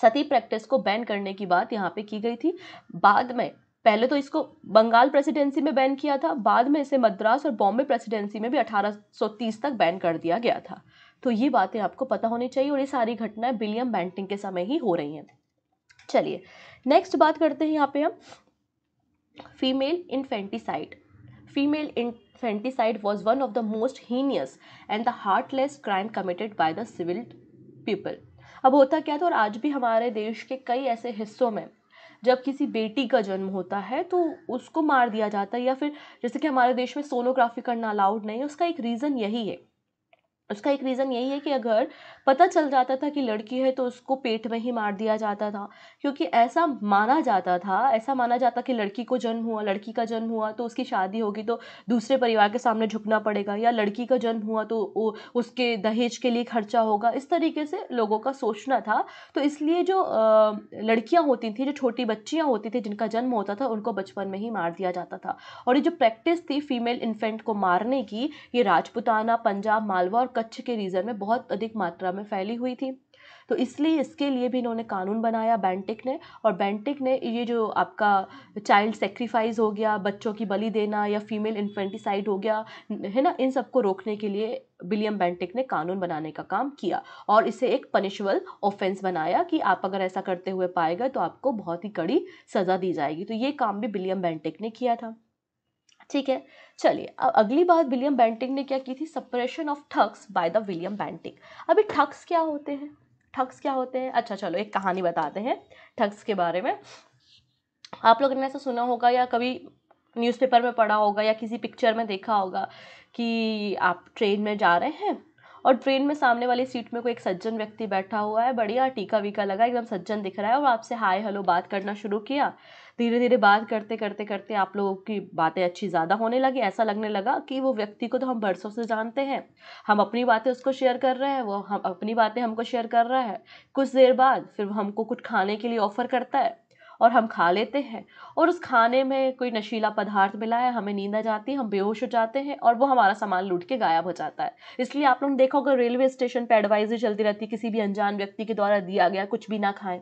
सती प्रैक्टिस को बैन करने की बात यहाँ पे की गई थी। बाद में, पहले तो इसको बंगाल प्रेसिडेंसी में बैन किया था, बाद में इसे मद्रास और बॉम्बे प्रेसिडेंसी में भी अठारह सौ तीस तक बैन कर दिया गया था। तो ये बातें आपको पता होनी चाहिए, और ये सारी घटनाएं विलियम बेंटिक के समय ही हो रही हैं। चलिए नेक्स्ट बात करते हैं यहाँ पे हम, female infanticide. Female infanticide was one of the most heinous and the heartless crime committed by the civil people. अब होता क्या था, और आज भी हमारे देश के कई ऐसे हिस्सों में जब किसी बेटी का जन्म होता है तो उसको मार दिया जाता है, या फिर जैसे कि हमारे देश में सोनोग्राफी करना अलाउड नहीं है, उसका एक रीज़न यही है उसका एक रीज़न यही है कि अगर पता चल जाता था कि लड़की है तो उसको पेट में ही मार दिया जाता था, क्योंकि ऐसा माना जाता था ऐसा माना जाता कि लड़की को जन्म हुआ लड़की का जन्म हुआ तो उसकी शादी होगी तो दूसरे परिवार के सामने झुकना पड़ेगा, या लड़की का जन्म हुआ तो उसके दहेज के लिए खर्चा होगा, इस तरीके से लोगों का सोचना था। तो इसलिए जो लड़कियाँ होती थी, जो छोटी बच्चियाँ होती थी जिनका जन्म होता था, उनको बचपन में ही मार दिया जाता था। और ये जो प्रैक्टिस थी फीमेल इन्फेंट को मारने की, ये राजपुताना, पंजाब, मालवा और कच्छ के रीजन में बहुत अधिक मात्रा में फैली हुई थी, तो इसलिए इसके लिए भी इन्होंने कानून बनाया बेंटिक ने। और बेंटिक ने ये जो आपका चाइल्ड सेक्रीफाइस हो गया, बच्चों की बलि देना, या फीमेल इन्फेंटिसाइड हो गया, है ना, इन सबको रोकने के लिए विलियम बेंटिक ने कानून बनाने का काम किया और इसे एक पनिशबल ऑफेंस बनाया कि आप अगर ऐसा करते हुए पाए गए तो आपको बहुत ही कड़ी सज़ा दी जाएगी। तो ये काम भी विलियम बेंटिक ने किया था। ठीक है, चलिए अब अगली बात विलियम बेंटिक ने क्या की थी, suppression of thugs by the William Bentinck. अभी ठग्स क्या होते हैं ठग्स क्या होते हैं अच्छा चलो एक कहानी बताते हैं ठग्स के बारे में। आप लोगों ने ऐसा सुना होगा या कभी न्यूज़पेपर में पढ़ा होगा या किसी पिक्चर में देखा होगा कि आप ट्रेन में जा रहे हैं और ट्रेन में सामने वाली सीट में कोई एक सज्जन व्यक्ति बैठा हुआ है, बढ़िया टीका वीका लगा, एकदम सज्जन दिख रहा है, और आपसे हाय हेलो बात करना शुरू किया। धीरे धीरे बात करते करते करते आप लोगों की बातें अच्छी ज़्यादा होने लगी, ऐसा लगने लगा कि वो व्यक्ति को तो हम बरसों से जानते हैं, हम अपनी बातें उसको शेयर कर रहे हैं, वो हम अपनी बातें हमको शेयर कर रहा है। कुछ देर बाद फिर हमको कुछ खाने के लिए ऑफ़र करता है और हम खा लेते हैं, और उस खाने में कोई नशीला पदार्थ मिला है, हमें नींद आ जाती है, हम बेहोश हो जाते हैं, और वो हमारा सामान लूट के गायब हो जाता है। इसलिए आप लोग देखा होगा रेलवे स्टेशन पर एडवाइजरी चलती रहती है, किसी भी अनजान व्यक्ति के द्वारा दिया गया कुछ भी ना खाएं,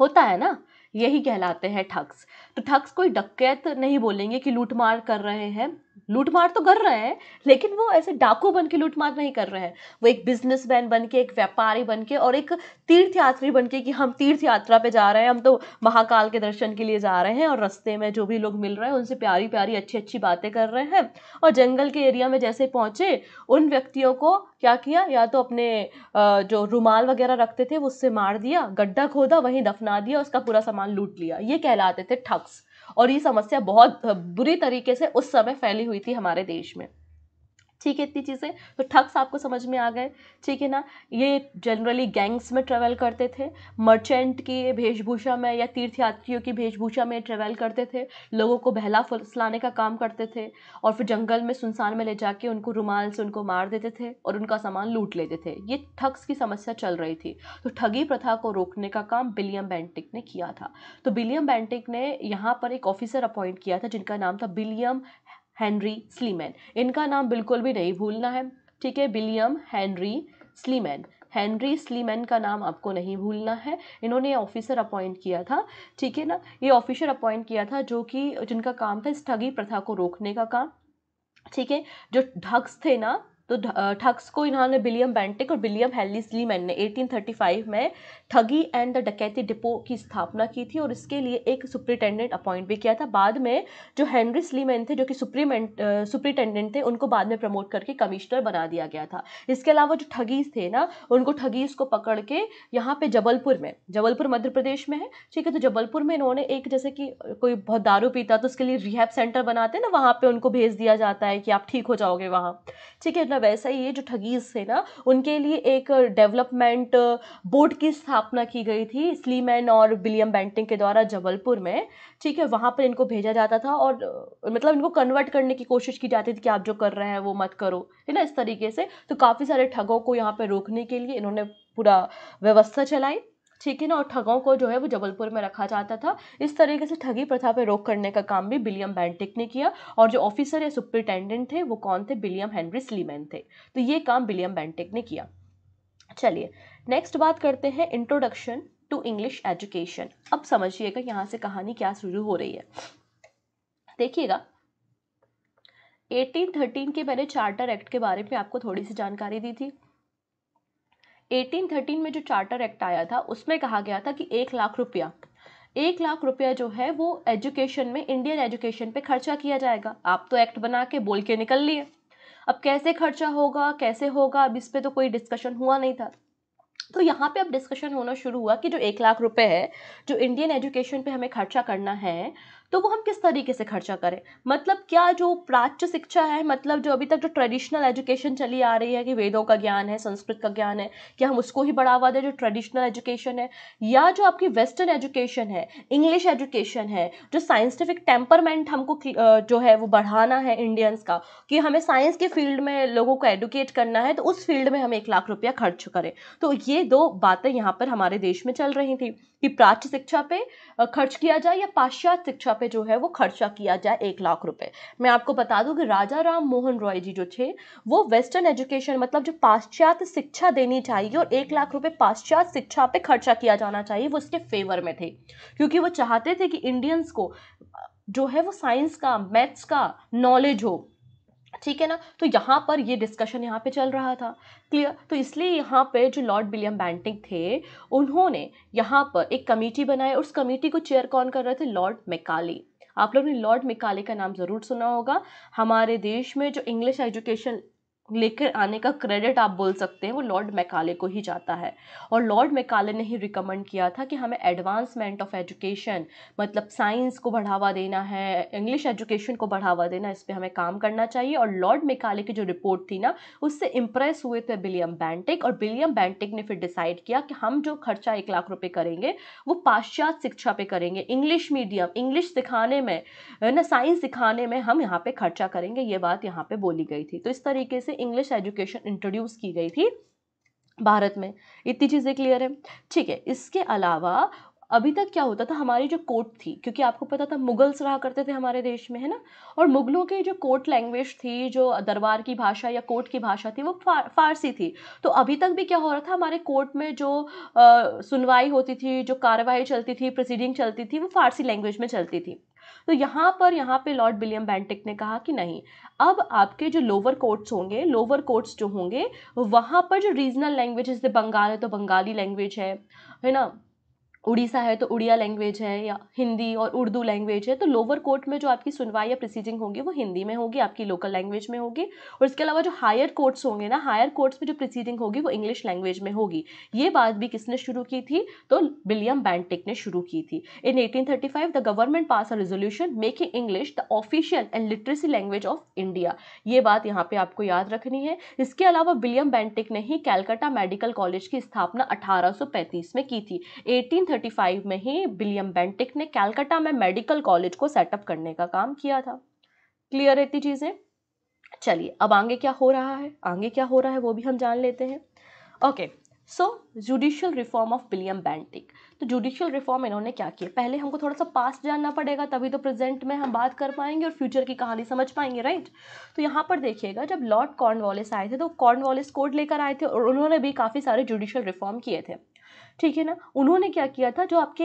होता है ना, यही कहलाते हैं ठग्स। तो ठग्स कोई डकैत नहीं बोलेंगे कि लूटमार कर रहे हैं, लूटमार तो कर रहे हैं, लेकिन वो ऐसे डाकू बन के लूटमार नहीं कर रहे हैं, वो एक बिजनेसमैन बन के, एक व्यापारी बन के, और एक तीर्थ यात्री बन के कि हम तीर्थ यात्रा पे जा रहे हैं, हम तो महाकाल के दर्शन के लिए जा रहे हैं, और रास्ते में जो भी लोग मिल रहे हैं उनसे प्यारी प्यारी अच्छी अच्छी बातें कर रहे हैं। और जंगल के एरिया में जैसे पहुँचे, उन व्यक्तियों को क्या किया, या तो अपने जो रुमाल वगैरह रखते थे उससे मार दिया, गड्ढा खोदा, वहीं दफना दिया, उसका पूरा सामान लूट लिया। ये कहलाते थे ठग्स, और ये समस्या बहुत बुरी तरीके से उस समय फैली हुई थी हमारे देश में। ठीक है, इतनी चीज़ें तो ठग्स आपको समझ में आ गए, ठीक है ना। ये जनरली गैंग्स में ट्रैवल करते थे, मर्चेंट की वेशभूषा में या तीर्थयात्रियों की वेशभूषा में ट्रैवल करते थे, लोगों को बहला फुसलाने का काम करते थे, और फिर जंगल में सुनसान में ले जाके उनको रुमाल से उनको मार देते थे और उनका सामान लूट लेते थे। ये ठग्स की समस्या चल रही थी, तो ठगी प्रथा को रोकने का काम विलियम बेंटिक ने किया था। तो विलियम बेंटिक ने यहाँ पर एक ऑफिसर अपॉइंट किया था जिनका नाम था विलियम हेनरी स्लीमैन। इनका नाम बिल्कुल भी नहीं भूलना है, ठीक है, William Henry Sleeman Henry Sleeman का नाम आपको नहीं भूलना है। इन्होंने ऑफिसर अपॉइंट किया था, ठीक है ना। ये ऑफिसर अपॉइंट किया था जो कि जिनका काम था इस ठगी प्रथा को रोकने का काम, ठीक है। जो ठग्स थे ना, तो ठग्स को इन्होंने विलियम बेंटिक और विलियम हेनरी स्लीमैन ने अठारह सौ पैंतीस में ठगी एंड द डकैती डिपो की स्थापना की थी, और इसके लिए एक सुप्रिटेंडेंट अपॉइंट भी किया था। बाद में जो हेनरी स्लीमैन थे, जो कि सुप्रिटेंडेंट थे, उनको बाद में प्रमोट करके कमिश्नर बना दिया गया था। इसके अलावा जो ठगीज थे ना, उनको ठगीज को पकड़ के यहाँ पे जबलपुर में, जबलपुर मध्य प्रदेश में है, ठीक है, तो जबलपुर में इन्होंने एक, जैसे कि कोई बहुत दारू पीता तो उसके लिए रिहैब सेंटर बनाते हैं ना, वहाँ पर उनको भेज दिया जाता है कि आप ठीक हो जाओगे वहाँ, ठीक है। वैसा ही ये जो ठगीज थे ना, उनके लिए एक डेवलपमेंट बोर्ड की स्थापना की गई थी स्लीमैन और विलियम बेंटिक के द्वारा जबलपुर में, ठीक है। वहाँ पर इनको भेजा जाता था और मतलब इनको कन्वर्ट करने की कोशिश की जाती थी कि आप जो कर रहे हैं वो मत करो, है ना, इस तरीके से। तो काफ़ी सारे ठगों को यहाँ पर रोकने के लिए इन्होंने पूरा व्यवस्था चलाई, ठीक है ना, और ठगों को जो है वो जबलपुर में रखा जाता था। इस तरीके से ठगी प्रथा पर रोक करने का काम भी विलियम बेंटिक ने किया, और जो ऑफिसर या सुपरिटेंडेंट थे वो कौन थे, विलियम हेनरी स्लीमैन थे। तो ये काम विलियम बेंटिक ने किया। चलिए नेक्स्ट बात करते हैं इंट्रोडक्शन टू इंग्लिश एजुकेशन। अब समझिएगा यहाँ से कहानी क्या शुरू हो रही है, देखिएगा। अठारह सौ तेरह के मैंने चार्टर एक्ट के बारे में आपको थोड़ी सी जानकारी दी थी। अठारह सौ तेरह में जो चार्टर एक्ट आया था उसमें कहा गया था कि एक लाख रुपया एक लाख रुपया जो है वो एजुकेशन में, इंडियन एजुकेशन पे खर्चा किया जाएगा। आप तो एक्ट बना के बोल के निकल लिए, अब कैसे खर्चा होगा कैसे होगा अब इस पे तो कोई डिस्कशन हुआ नहीं था। तो यहाँ पे अब डिस्कशन होना शुरू हुआ कि जो एक लाख रुपए है जो इंडियन एजुकेशन पे हमें खर्चा करना है तो वो हम किस तरीके से खर्चा करें। मतलब क्या जो प्राच्य शिक्षा है, मतलब जो अभी तक जो ट्रेडिशनल एजुकेशन चली आ रही है कि वेदों का ज्ञान है, संस्कृत का ज्ञान है, क्या हम उसको ही बढ़ावा दें जो ट्रेडिशनल एजुकेशन है, या जो आपकी वेस्टर्न एजुकेशन है, इंग्लिश एजुकेशन है, जो साइंटिफिक टेम्परमेंट हमको जो है वो बढ़ाना है इंडियंस का कि हमें साइंस के फील्ड में लोगों को एडुकेट करना है तो उस फील्ड में हम एक लाख रुपया खर्च करें। तो ये दो बातें यहाँ पर हमारे देश में चल रही थी कि प्राच्य शिक्षा पे खर्च किया जाए या पाश्चात्य शिक्षा पे जो है वो खर्चा किया जाए एक लाख रुपए। मैं आपको बता दूं कि राजा राम मोहन रॉय जी जो थे वो वेस्टर्न एजुकेशन मतलब जो पाश्चात्य शिक्षा देनी चाहिए और एक लाख रुपए पाश्चात्य शिक्षा पे खर्चा किया जाना चाहिए वो उसके फेवर में थे, क्योंकि वो चाहते थे कि इंडियंस को जो है वो साइंस का, मैथ्स का नॉलेज हो, ठीक है ना। तो यहाँ पर ये डिस्कशन यहाँ पे चल रहा था, क्लियर। तो इसलिए यहाँ पे जो लॉर्ड विलियम बेंटिंक थे उन्होंने यहाँ पर एक कमेटी बनाई, उस कमेटी को चेयर कौन कर रहे थे? Lord Macaulay. आप लोगों ने लॉर्ड मैकाले का नाम ज़रूर सुना होगा। हमारे देश में जो इंग्लिश एजुकेशन लेकर आने का क्रेडिट आप बोल सकते हैं वो लॉर्ड मैकाले को ही जाता है। और लॉर्ड मैकाले ने ही रिकमेंड किया था कि हमें एडवांसमेंट ऑफ एजुकेशन मतलब साइंस को बढ़ावा देना है, इंग्लिश एजुकेशन को बढ़ावा देना, इस पे हमें काम करना चाहिए। और लॉर्ड मैकाले की जो रिपोर्ट थी ना उससे इम्प्रेस हुए थे विलियम बेंटिंक, और विलियम बेंटिंक ने फिर डिसाइड किया कि हम जो खर्चा एक लाख रुपये करेंगे वो पाश्चात्य शिक्षा पे करेंगे, इंग्लिश मीडियम, इंग्लिश सिखाने में ना, साइंस सिखाने में हम यहाँ पर खर्चा करेंगे। ये बात यहाँ पर बोली गई थी। तो इस तरीके से इंग्लिश एजुकेशन इंट्रोड्यूस की गई थी भारत में। इतनी चीज़ें क्लियर है, ठीक है। इसके अलावा अभी तक क्या होता था, हमारी जो कोर्ट थी, क्योंकि आपको पता था मुगल्स रहा करते थे हमारे देश में, है ना, और मुगलों की जो कोर्ट लैंग्वेज थी, जो दरबार की भाषा या कोर्ट की भाषा थी वो फार, फारसी थी। तो अभी तक भी क्या हो रहा था, हमारे कोर्ट में जो आ, सुनवाई होती थी, जो कार्रवाई चलती थी, प्रोसीडिंग चलती थी, वो फारसी लैंग्वेज में चलती थी। तो यहाँ पर यहाँ पे लॉर्ड विलियम बेंटिंक ने कहा कि नहीं, अब आपके जो लोअर कोर्ट्स होंगे, लोअर कोर्ट्स जो होंगे वहाँ पर जो रीजनल लैंग्वेज, जैसे बंगाल है तो बंगाली लैंग्वेज है, है ना, उड़ीसा है तो उड़िया लैंग्वेज है, या हिंदी और उर्दू लैंग्वेज है, तो लोअर कोर्ट में जो आपकी सुनवाई या प्रोसीडिंग होगी वो हिंदी में होगी, आपकी लोकल लैंग्वेज में होगी। और इसके अलावा जो हायर कोर्ट्स होंगे ना, हायर कोर्ट्स में जो प्रोसीडिंग होगी वो इंग्लिश लैंग्वेज में होगी। ये बात भी किसने शुरू की थी, तो विलियम बेंटिंक ने शुरू की थी। In eighteen thirty five the government pass a resolution making English the official and literacy language of India. ये बात यहाँ पर आपको याद रखनी है। इसके अलावा विलियम बेंटिंक ने ही कैलकाटा मेडिकल कॉलेज की स्थापना अठारह सौ पैंतीस में की थी। एटीन थर्टी फाइव में ही विलियम बेंटिंक ने कैलकाटा में मेडिकल कॉलेज को सेटअप करने का काम किया था। क्लियर है इतनी चीजें। चलिए अब आगे क्या हो रहा है, आगे क्या हो रहा है वो भी हम जान लेते हैं। Okay, so judicial reform of William Bentinck. तो जुडिशियल रिफॉर्म इन्होंने क्या किया, पहले हमको थोड़ा सा पास्ट जानना पड़ेगा तभी तो प्रेजेंट में हम बात कर पाएंगे और फ्यूचर की कहानी समझ पाएंगे, राइट। तो यहाँ पर देखिएगा, जब लॉर्ड कॉर्नवॉलिस आए थे तो कॉर्नवॉलिस कोड लेकर आए थे और उन्होंने भी काफ़ी सारे जुडिशियल रिफॉर्म किए थे, ठीक है ना। उन्होंने क्या किया था, जो आपके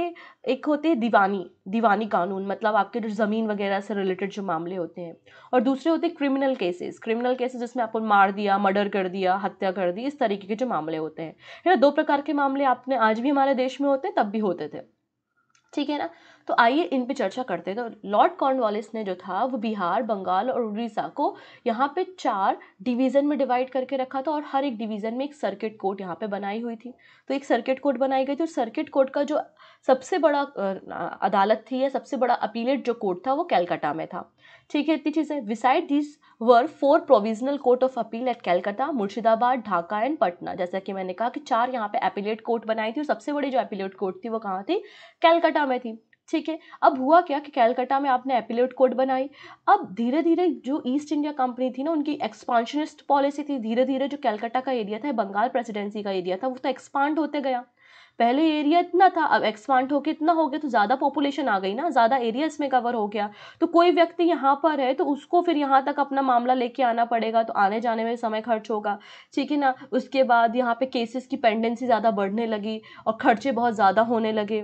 एक होते हैं दीवानी दीवानी कानून, मतलब आपके जो ज़मीन वगैरह से रिलेटेड जो मामले होते हैं, और दूसरे होते हैं क्रिमिनल केसेस क्रिमिनल केसेस जिसमें आपको मार दिया, मर्डर कर दिया, हत्या कर दी, इस तरीके के जो मामले होते हैं, है ना। दो प्रकार के मामले आपने आज भी हमारे देश में होते हैं, तब भी होते थे, ठीक है ना। तो आइए इन पे चर्चा करते हैं। तो लॉर्ड कॉर्नवालिस ने जो था वो बिहार, बंगाल और उड़ीसा को यहाँ पे चार डिवीज़न में डिवाइड करके रखा था, और हर एक डिवीज़न में एक सर्किट कोर्ट यहाँ पे बनाई हुई थी। तो एक सर्किट कोर्ट बनाई गई थी, और सर्किट कोर्ट का जो सबसे बड़ा अदालत थी या सबसे बड़ा अपीलेट जो कोर्ट था वो कैलकाटा में था, ठीक है। इतनी चीज़ें। Beside this were four provisional court of appeal at Calcutta, Murshidabad, Dhaka and Patna. जैसा कि मैंने कहा कि चार यहाँ पे अपीलेट कोर्ट बनाई थी, और सबसे बड़ी जो अपीलेट कोर्ट थी वो कहाँ थी, कैलकाटा में थी, ठीक है। अब हुआ क्या कि कैलकाटा में आपने अपीलेट कोर्ट बनाई। अब धीरे धीरे जो ईस्ट इंडिया कंपनी थी ना, उनकी एक्सपांशनिस्ट पॉलिसी थी। धीरे धीरे जो कैलकाटा का एरिया था, बंगाल प्रेसिडेंसी का एरिया था, वो तो एक्सपांड होते गया। पहले एरिया इतना था, अब एक्सपांड होकर इतना हो गया तो ज़्यादा पॉपुलेशन आ गई ना, ज़्यादा एरिया इसमें कवर हो गया। तो कोई व्यक्ति यहाँ पर है तो उसको फिर यहाँ तक अपना मामला लेके आना पड़ेगा, तो आने जाने में समय खर्च होगा, ठीक है ना। उसके बाद यहाँ पे केसेस की पेंडेंसी ज़्यादा बढ़ने लगी और खर्चे बहुत ज़्यादा होने लगे।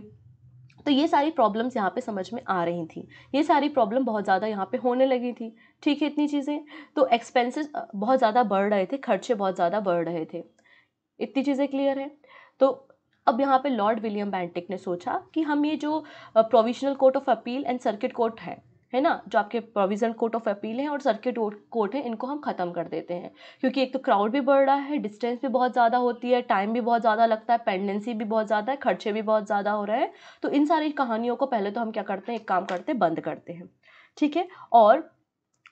तो ये सारी प्रॉब्लम्स यहाँ पे समझ में आ रही थी, ये सारी प्रॉब्लम बहुत ज़्यादा यहाँ पे होने लगी थी, ठीक है। इतनी चीज़ें, तो एक्सपेंसेस बहुत ज़्यादा बढ़ रहे थे, खर्चे बहुत ज़्यादा बढ़ रहे थे, इतनी चीज़ें क्लियर है। तो अब यहाँ पे लॉर्ड विलियम बेंटिंक ने सोचा कि हम ये जो provisional court of appeal and circuit court है है ना, जो आपके प्रोविजन कोर्ट ऑफ अपील हैं और सर्किट कोर्ट हैं, इनको हम ख़त्म कर देते हैं, क्योंकि एक तो क्राउड भी बढ़ रहा है, डिस्टेंस भी बहुत ज़्यादा होती है, टाइम भी बहुत ज़्यादा लगता है, पेंडेंसी भी बहुत ज़्यादा है, खर्चे भी बहुत ज़्यादा हो रहे हैं। तो इन सारी कहानियों को पहले तो हम क्या करते हैं, एक काम करते हैं, बंद करते हैं, ठीक है। और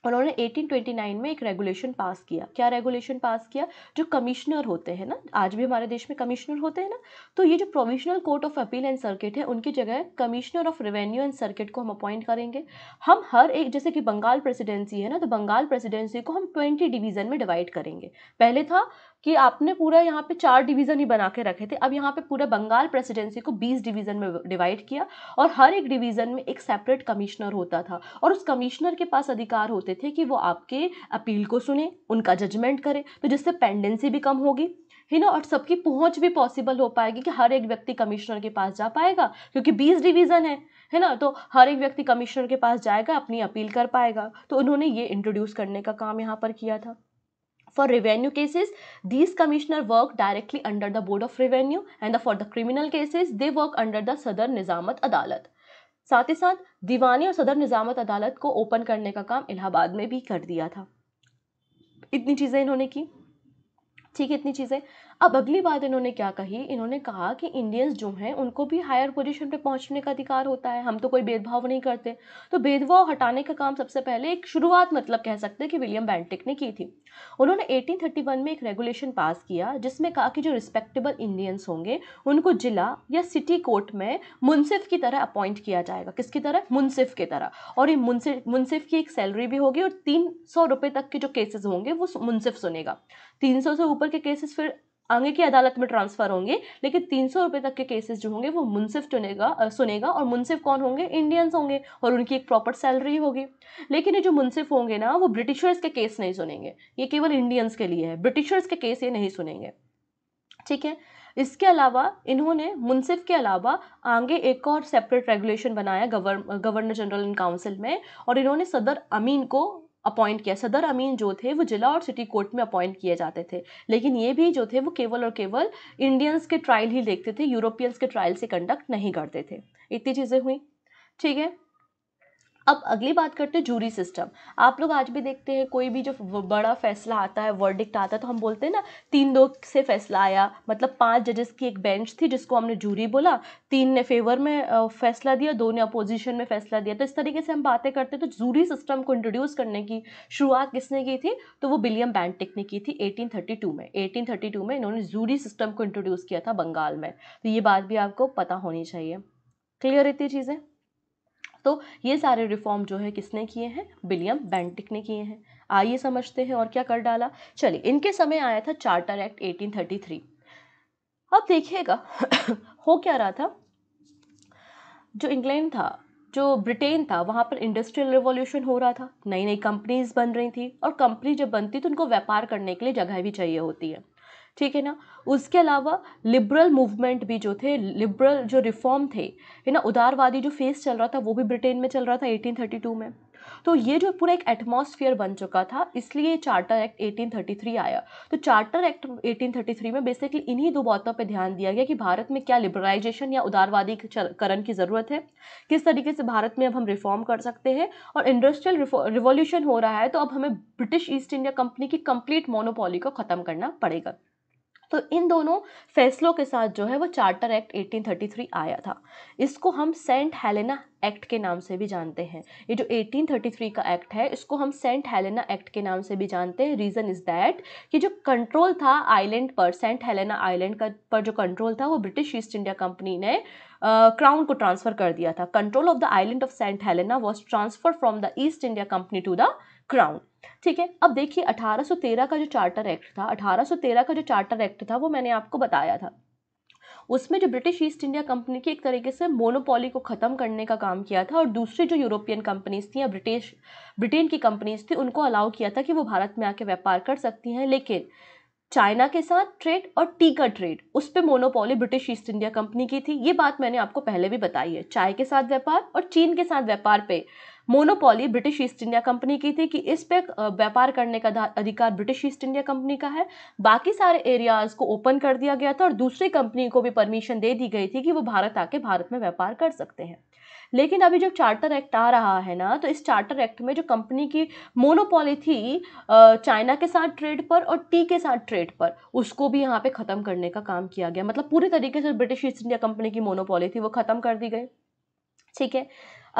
उन्होंने अठारह सौ उनतीस में एक रेगुलेशन पास किया। क्या रेगुलेशन पास किया? जो कमिश्नर होते हैं ना, आज भी हमारे देश में कमिश्नर होते हैं ना, तो ये जो provisional court of appeal and circuit है, उनकी जगह commissioner of revenue and circuit को हम अपॉइंट करेंगे। हम हर एक, जैसे कि बंगाल प्रेसिडेंसी है ना, तो बंगाल प्रेसिडेंसी को हम ट्वेंटी डिवीज़न में डिवाइड करेंगे। पहले था कि आपने पूरा यहाँ पे चार डिवीज़न ही बना के रखे थे, अब यहाँ पे पूरा बंगाल प्रेसिडेंसी को बीस डिवीज़न में डिवाइड किया और हर एक डिवीज़न में एक सेपरेट कमिश्नर होता था और उस कमिश्नर के पास अधिकार होते थे कि वो आपके अपील को सुने, उनका जजमेंट करे, तो जिससे पेंडेंसी भी कम होगी, है ना, और सबकी पहुंच भी पॉसिबल हो पाएगी कि हर एक व्यक्ति कमिश्नर के पास जा पाएगा, क्योंकि बीस डिवीज़न है, है ना, तो हर एक व्यक्ति कमिश्नर के पास जाएगा, अपनी अपील कर पाएगा। तो उन्होंने ये इंट्रोड्यूस करने का काम यहाँ पर किया था। For revenue cases, these commissioner work directly under the Board of Revenue, and the, for the criminal cases, they work under the Sadar Nizamat Adalat. साथ ही साथ दीवानी और सदर निजामत अदालत को ओपन करने का काम इलाहाबाद में भी कर दिया था। इतनी चीज़ें इन्होंने की, ठीक है, इतनी चीज़ें। अब अगली बात इन्होंने क्या कही, इन्होंने कहा कि इंडियंस जो हैं उनको भी हायर पोजीशन पे पहुंचने का अधिकार होता है, हम तो कोई भेदभाव नहीं करते। तो भेदभाव हटाने का काम सबसे पहले एक शुरुआत, मतलब कह सकते हैं कि विलियम बेंटिक ने की थी। उन्होंने अठारह सौ इकतीस में एक रेगुलेशन पास किया जिसमें कहा कि जो रिस्पेक्टेबल इंडियंस होंगे उनको जिला या सिटी कोर्ट में मुनसिफ की तरह अपॉइंट किया जाएगा। किसकी तरह? मुनसिफ की तरह। और ये मुनसिफ मुनसिफ की एक सैलरी भी होगी और तीन सौ रुपये तक के जो केसेज होंगे वो मुनसिफ सुनेगा। तीन सौ से ऊपर के केसेस फिर आगे की अदालत में ट्रांसफर होंगे, लेकिन तीन सौ रुपये तक के केसेस जो होंगे वो मुनसिफ सुनेगा सुनेगा और मुनसिफ कौन होंगे? इंडियंस होंगे और उनकी एक प्रॉपर सैलरी होगी। लेकिन ये जो मुनसिफ होंगे ना, वो ब्रिटिशर्स के केस नहीं सुनेंगे, ये केवल इंडियंस के लिए है, ब्रिटिशर्स के केस ये नहीं सुनेंगे, ठीक है। इसके अलावा इन्होंने मुनसिफ के अलावा आगे एक और सेपरेट रेगुलेशन बनाया गवर्नर जनरल इन काउंसिल में, और इन्होंने सदर अमीन को अपॉइंट किया। सदर अमीन जो थे वो जिला और सिटी कोर्ट में अपॉइंट किए जाते थे, लेकिन ये भी जो थे वो केवल और केवल इंडियंस के ट्रायल ही देखते थे, यूरोपियंस के ट्रायल से कंडक्ट नहीं करते थे। इतनी चीज़ें हुई, ठीक है। अब अगली बात करते हैं जूरी सिस्टम। आप लोग आज भी देखते हैं कोई भी जो बड़ा फैसला आता है, वर्डिक्ट आता है, तो हम बोलते हैं ना तीन दो से फैसला आया, मतलब पांच जजेस की एक बेंच थी जिसको हमने जूरी बोला, तीन ने फेवर में फैसला दिया, दो ने अपोजिशन में फैसला दिया, तो इस तरीके से हम बातें करते हैं। तो जूरी सिस्टम को इंट्रोड्यूस करने की शुरुआत किसने की थी? तो वो विलियम बेंटिक ने की थी अठारह सौ बत्तीस में। अठारह सौ बत्तीस में इन्होंने जूरी सिस्टम को इंट्रोड्यूस किया था बंगाल में, तो ये बात भी आपको पता होनी चाहिए। क्लियर इतनी चीज़ें? तो ये सारे रिफॉर्म जो है किसने किए हैं? विलियम बेंटिक ने किए हैं। आइए समझते हैं और क्या कर डाला। चलिए, इनके समय आया था चार्टर एक्ट अठारह सौ तैंतीस। अब देखिएगा हो क्या रहा था, जो इंग्लैंड था, जो ब्रिटेन था, वहाँ पर इंडस्ट्रियल रिवॉल्यूशन हो रहा था, नई नई कंपनीज बन रही थी, और कंपनी जब बनती तो उनको व्यापार करने के लिए जगह भी चाहिए होती है, ठीक है ना। उसके अलावा लिबरल मूवमेंट भी जो थे, लिबरल जो रिफॉर्म थे, है ना, उदारवादी जो फेस चल रहा था वो भी ब्रिटेन में चल रहा था अठारह सौ बत्तीस में। तो ये जो पूरा एक एटमॉस्फेयर बन चुका था, इसलिए चार्टर एक्ट अठारह सौ तैंतीस आया। तो चार्टर एक्ट अठारह सौ तैंतीस में बेसिकली इन्हीं दो बातों पे ध्यान दिया गया कि भारत में क्या लिबरलाइजेशन या उदारवादीकरण की ज़रूरत है, किस तरीके से भारत में अब हम रिफॉर्म कर सकते हैं, और इंडस्ट्रियल रिवॉल्यूशन हो रहा है तो अब हमें ब्रिटिश ईस्ट इंडिया कंपनी की कंप्लीट मोनोपोली को ख़त्म करना पड़ेगा। तो इन दोनों फैसलों के साथ जो है वो चार्टर एक्ट अठारह सौ तैंतीस आया था। इसको हम सेंट हेलेना एक्ट के नाम से भी जानते हैं। ये जो अठारह सौ तैंतीस का एक्ट है इसको हम सेंट हेलेना एक्ट के नाम से भी जानते हैं। रीज़न इज़ दैट कि जो कंट्रोल था आइलैंड पर, सेंट हेलेना आइलैंड का पर जो कंट्रोल था वो ब्रिटिश ईस्ट इंडिया कंपनी ने क्राउन uh, को ट्रांसफ़र कर दिया था। Control of the island of Saint Helena was transfer from the East India company to the crown, ठीक है। अब देखिए अठारह सौ तेरह का जो चार्टर एक्ट था, अठारह सौ तेरह का जो चार्टर एक्ट था वो मैंने आपको बताया था, उसमें जो ब्रिटिश ईस्ट इंडिया कंपनी की एक तरीके से मोनोपोली को ख़त्म करने का काम किया था और दूसरी जो यूरोपियन कंपनीज थी या ब्रिटिश ब्रिटेन की कंपनीज थी उनको अलाउ किया था कि वो भारत में आके व्यापार कर सकती हैं, लेकिन चाइना के साथ ट्रेड और टी का ट्रेड, उस पर monopoly British East India company की थी। ये बात मैंने आपको पहले भी बताई है। चाय के साथ व्यापार और चीन के साथ व्यापार पे monopoly British East India company की थी कि इस पे व्यापार करने का अधिकार ब्रिटिश ईस्ट इंडिया कंपनी का है। बाकी सारे एरियाज़ को ओपन कर दिया गया था और दूसरी कंपनी को भी परमिशन दे दी गई थी कि वो भारत आके भारत में व्यापार कर सकते हैं। लेकिन अभी जब चार्टर एक्ट आ रहा है ना, तो इस चार्टर एक्ट में जो कंपनी की मोनोपॉली थी चाइना के साथ ट्रेड पर और टी के साथ ट्रेड पर, उसको भी यहाँ पे ख़त्म करने का काम किया गया। मतलब पूरे तरीके से ब्रिटिश ईस्ट इंडिया कंपनी की मोनोपॉली थी वो ख़त्म कर दी गई। ठीक है,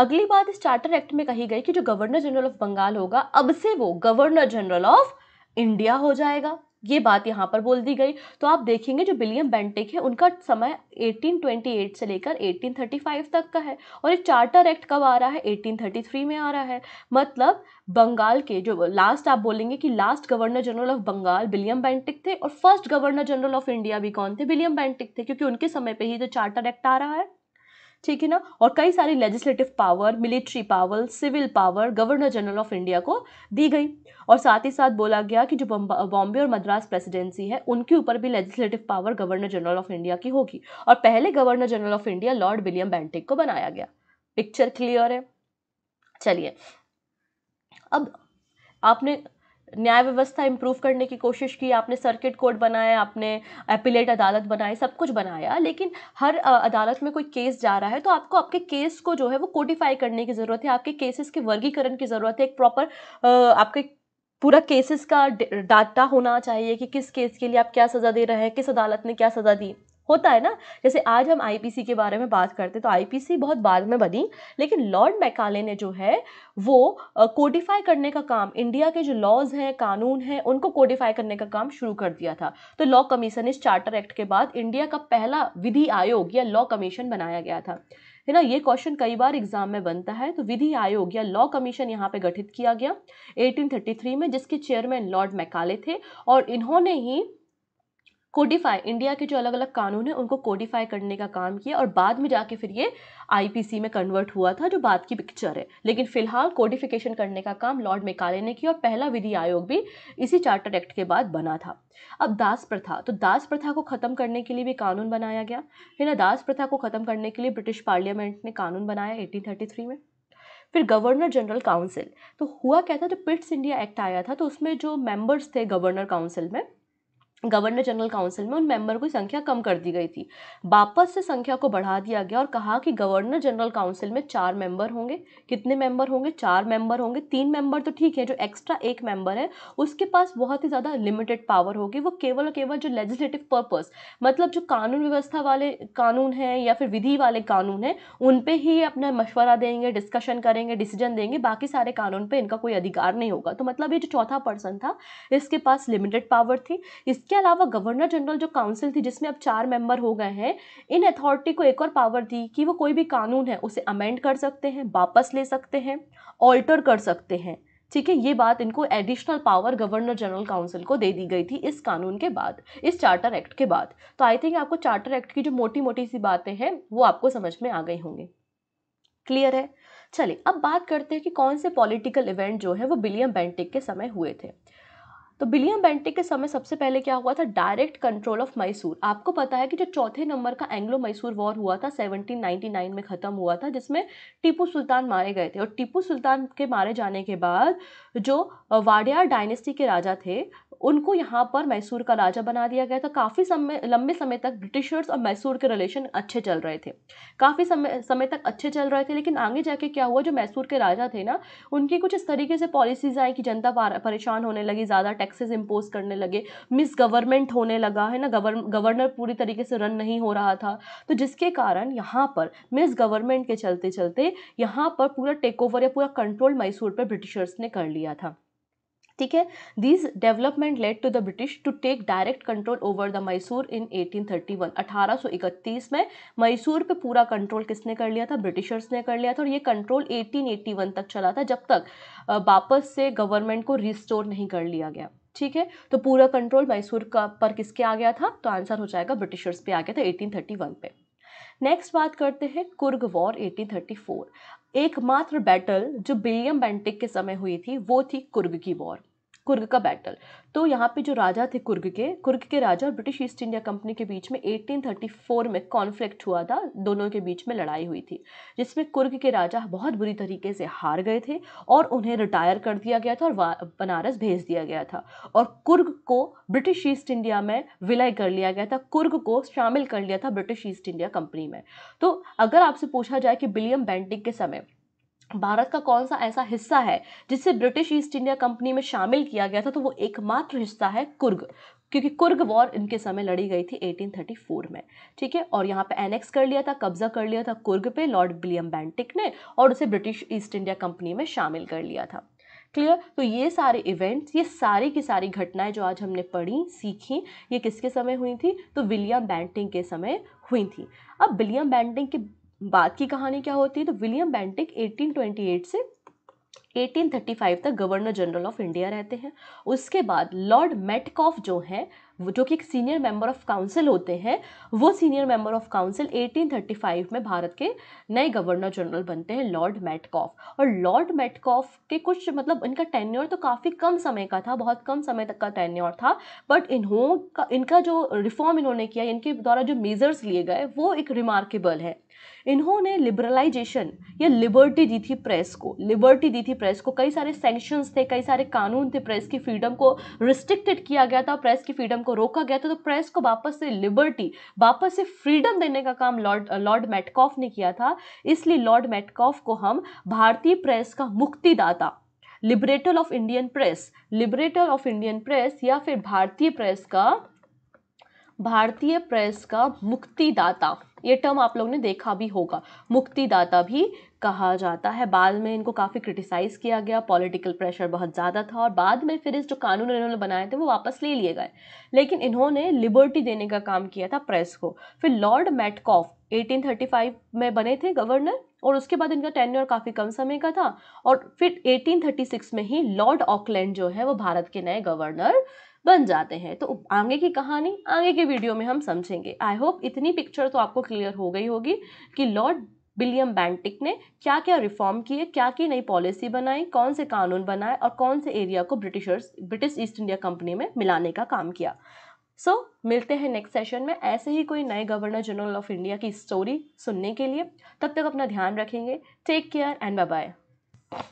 अगली बात इस चार्टर एक्ट में कही गई कि जो गवर्नर जनरल ऑफ बंगाल होगा, अब से वो गवर्नर जनरल ऑफ इंडिया हो जाएगा, ये बात यहाँ पर बोल दी गई। तो आप देखेंगे जो विलियम बेंटिक है उनका समय अठारह सौ अट्ठाईस से लेकर अठारह सौ पैंतीस तक का है, और एक चार्टर एक्ट कब आ रहा है, अठारह सौ तैंतीस में आ रहा है। मतलब बंगाल के जो लास्ट, आप बोलेंगे कि last governor general of Bengal William Bentinck थे, और first governor general of India भी कौन थे, विलियम बेंटिक थे, क्योंकि उनके समय पर ही तो चार्टर एक्ट आ रहा है। ठीक है ना, और कई सारी legislative power, military power, civil power governor general of India को दी गई। और साथ ही साथ बोला गया कि जो बॉम्बे और मद्रास प्रेसिडेंसी है उनके ऊपर भी legislative power governor general of India की होगी, और पहले governor general of India Lord William Bentinck को बनाया गया। पिक्चर क्लियर है? चलिए, अब आपने न्याय व्यवस्था इम्प्रूव करने की कोशिश की, आपने सर्किट कोर्ट बनाया, आपने अपीलेट अदालत बनाई, सब कुछ बनाया, लेकिन हर अदालत में कोई केस जा रहा है तो आपको आपके केस को जो है वो कोडिफाई करने की ज़रूरत है, आपके केसेस के वर्गीकरण की ज़रूरत है। एक प्रॉपर आपके पूरा केसेस का डाटा होना चाहिए कि किस केस के लिए आप क्या सज़ा दे रहे हैं, किस अदालत ने क्या सज़ा दी। होता है ना, जैसे आज हम आईपीसी के बारे में बात करते हैं तो आईपीसी बहुत बाद में बनी, लेकिन लॉर्ड मैकाले ने जो है वो कोडिफाई करने का काम, इंडिया के जो लॉज हैं, कानून हैं, उनको कोडिफाई करने का काम शुरू कर दिया था। तो लॉ कमीशन, इस चार्टर एक्ट के बाद इंडिया का पहला विधि आयोग या लॉ कमीशन बनाया गया था, है ना। ये क्वेश्चन कई बार एग्जाम में बनता है। तो विधि आयोग या लॉ कमीशन यहाँ पे गठित किया गया अठारह सौ तैंतीस में, जिसके चेयरमैन लॉर्ड मैकाले थे, और इन्होंने ही कोडिफाई, इंडिया के जो अलग अलग कानून हैं उनको कोडिफाई करने का काम किया, और बाद में जाके फिर ये आईपीसी में कन्वर्ट हुआ था, जो बाद की पिक्चर है। लेकिन फिलहाल कोडिफिकेशन करने का काम लॉर्ड मैकाले ने किया, और पहला विधि आयोग भी इसी चार्टर एक्ट के बाद बना था। अब दास प्रथा, तो दास प्रथा को ख़त्म करने के लिए भी कानून बनाया गया, है ना। दास प्रथा को ख़त्म करने के लिए ब्रिटिश पार्लियामेंट ने कानून बनाया एटीन थर्टी थ्री में। फिर गवर्नर जनरल काउंसिल, तो हुआ क्या था, जो पिट्स इंडिया एक्ट आया था तो उसमें जो मेम्बर्स थे गवर्नर काउंसिल में, गवर्नर जनरल काउंसिल में, उन मेंबर की संख्या कम कर दी गई थी। वापस से संख्या को बढ़ा दिया गया और कहा कि गवर्नर जनरल काउंसिल में चार मेंबर होंगे। कितने मेंबर होंगे? चार मेंबर होंगे। तीन मेंबर तो ठीक है, जो एक्स्ट्रा एक मेंबर है उसके पास बहुत ही ज़्यादा लिमिटेड पावर होगी। वो केवल और केवल जो लेजिस्लेटिव पर्पस, मतलब जो कानून व्यवस्था वाले कानून हैं या फिर विधि वाले कानून हैं, उन पर ही अपना मशवरा देंगे, डिस्कशन करेंगे, डिसीजन देंगे, बाकी सारे कानून पर इनका कोई अधिकार नहीं होगा। तो मतलब ये जो चौथा पर्सन था इसके पास लिमिटेड पावर थी। इस के अलावा गवर्नर जनरल जो काउंसिल थी, जिसमें अब चार मेंबर हो गए हैं, इन अथॉरिटी को एक और पावर दी कि वो कोई भी कानून है उसे अमेंड कर सकते हैं, वापस ले सकते हैं, ऑल्टर कर सकते हैं। ठीक है, ये बात, इनको additional power governor general council को दे दी गई थी इस कानून के बाद, इस चार्टर एक्ट के बाद। तो आई थिंक आपको चार्टर एक्ट की जो मोटी मोटी सी बातें हैं वो आपको समझ में आ गई होंगी। क्लियर है? चलिए, अब बात करते हैं कि कौन से पॉलिटिकल इवेंट जो है वो विलियम बेंटिक के समय हुए थे। तो विलियम बेंटिक के समय सबसे पहले क्या हुआ था, डायरेक्ट कंट्रोल ऑफ मैसूर। आपको पता है कि जो चौथे नंबर का एंग्लो मैसूर वॉर हुआ था सत्रह सौ निन्यानवे में ख़त्म हुआ था, जिसमें टीपू सुल्तान मारे गए थे। और टीपू सुल्तान के मारे जाने के बाद जो वाडियार डायनेस्टी के राजा थे उनको यहाँ पर मैसूर का राजा बना दिया गया था। काफ़ी समय, लंबे समय तक ब्रिटिशर्स और मैसूर के रिलेशन अच्छे चल रहे थे, काफ़ी समय समय तक अच्छे चल रहे थे। लेकिन आगे जाके क्या हुआ, जो मैसूर के राजा थे ना, उनकी कुछ इस तरीके से पॉलिसीज़ आई कि जनता परेशान होने लगी, ज़्यादा टैक्सेस इम्पोज करने लगे, मिस गवर्नमेंट होने लगा, है ना। गवर्न गवर्नर पूरी तरीके से रन नहीं हो रहा था, तो जिसके कारण यहाँ पर मिस गवर्नमेंट के चलते चलते यहाँ पर पूरा टेक ओवर या पूरा कंट्रोल मैसूर पर ब्रिटिशर्स ने कर लिया था। ठीक है, this development led to the British to take direct control over the Mysore in eighteen thirty one. अठारह सौ इकतीस में मैसूर पे पूरा कंट्रोल किसने कर लिया था, ब्रिटिशर्स ने कर लिया था। और ये कंट्रोल एटीन एटी वन तक चला था, जब तक वापस से गवर्नमेंट को रिस्टोर नहीं कर लिया गया। ठीक है, तो पूरा कंट्रोल मैसूर का पर किसके आ गया था, तो आंसर हो जाएगा ब्रिटिशर्स पे आ गया था एटीन थर्टी वन पे। नेक्स्ट बात करते हैं Coorg war eighteen thirty four. एकमात्र बैटल जो विलियम बेंटिक के समय हुई थी वो थी कुर्ग की वॉर। कुर्ग का बैटल। तो यहाँ पे जो राजा थे कुर्ग के कुर्ग के राजा और ब्रिटिश ईस्ट इंडिया कंपनी के बीच में अठारह सौ चौंतीस में कॉन्फ्लिक्ट हुआ था, दोनों के बीच में लड़ाई हुई थी, जिसमें कुर्ग के राजा बहुत बुरी तरीके से हार गए थे और उन्हें रिटायर कर दिया गया था और बनारस भेज दिया गया था। और कुर्ग को ब्रिटिश ईस्ट इंडिया में विलय कर लिया गया था, कुर्ग को शामिल कर लिया था ब्रिटिश ईस्ट इंडिया कंपनी में। तो अगर आपसे पूछा जाए कि विलियम बेंटिक के समय भारत का कौन सा ऐसा हिस्सा है जिससे ब्रिटिश ईस्ट इंडिया कंपनी में शामिल किया गया था, तो वो एकमात्र हिस्सा है कुर्ग, क्योंकि कुर्ग वॉर इनके समय लड़ी गई थी अठारह सौ चौंतीस में, ठीक है। और यहाँ पे एनेक्स कर लिया था, कब्जा कर लिया था कुर्ग पे लॉर्ड विलियम बेंटिक ने और उसे ब्रिटिश ईस्ट इंडिया कंपनी में शामिल कर लिया था। क्लियर। तो ये सारे इवेंट्स, ये सारी की सारी घटनाएं जो आज हमने पढ़ी सीखी, ये किसके समय हुई थी, तो विलियम बेंटिक के समय हुई थी। अब विलियम बेंटिक के बाद की कहानी क्या होती है, तो विलियम बेंटिक अठारह सौ अट्ठाईस से अठारह सौ पैंतीस तक गवर्नर जनरल ऑफ इंडिया रहते हैं। उसके बाद लॉर्ड मेटकॉफ जो हैं, जो कि एक सीनियर मेंबर ऑफ काउंसिल होते हैं, वो सीनियर मेंबर ऑफ काउंसिल अठारह सौ पैंतीस में भारत के नए गवर्नर जनरल बनते हैं लॉर्ड मेटकॉफ। और लॉर्ड मेटकॉफ के कुछ मतलब इनका टेन्योर तो काफ़ी कम समय का था, बहुत कम समय तक का टेन्योर था, बट इन्हों का इनका जो रिफॉर्म इन्होंने किया, इनके द्वारा जो मेजर्स लिए गए, वो एक रिमार्केबल है। इन्होंने लिबरलाइजेशन या लिबर्टी दी थी प्रेस को, लिबर्टी दी थी प्रेस को, कई सारे सेंक्शंस थे, कई सारे कानून थे, प्रेस की फ्रीडम को रिस्ट्रिक्टेड किया गया था, प्रेस की फ्रीडम को रोका गया था। तो प्रेस को वापस से लिबर्टी, वापस से फ्रीडम देने का काम लॉर्ड लॉर्ड मेटकॉफ ने किया था। इसलिए लॉर्ड मेटकॉफ को हम भारतीय प्रेस का मुक्तिदाता, liberator of Indian press, liberator of Indian press या फिर भारतीय प्रेस का भारतीय प्रेस का मुक्तिदाता, ये टर्म आप लोग ने देखा भी होगा, मुक्तिदाता भी कहा जाता है। बाद में इनको काफ़ी क्रिटिसाइज़ किया गया, पॉलिटिकल प्रेशर बहुत ज़्यादा था और बाद में फिर इस जो कानून इन्होंने बनाए थे वो वापस ले लिए गए, लेकिन इन्होंने लिबर्टी देने का काम किया था प्रेस को। फिर लॉर्ड मेटकॉफ अठारह सौ पैंतीस में बने थे गवर्नर और उसके बाद इनका टेन्योर काफ़ी कम समय का था। और फिर अठारह सौ छत्तीस में ही लॉर्ड ऑकलैंड जो है वो भारत के नए गवर्नर बन जाते हैं। तो आगे की कहानी आगे के वीडियो में हम समझेंगे। आई होप इतनी पिक्चर तो आपको क्लियर हो गई होगी कि लॉर्ड विलियम बेंटिक ने क्या क्या रिफॉर्म किए, क्या क्या नई पॉलिसी बनाई, कौन से कानून बनाए और कौन से एरिया को britishers British East India company में मिलाने का काम किया। सो so, मिलते हैं नेक्स्ट सेशन में ऐसे ही कोई नए गवर्नर जनरल ऑफ इंडिया की स्टोरी सुनने के लिए। तब तक अपना ध्यान रखेंगे। Take care and bye bye.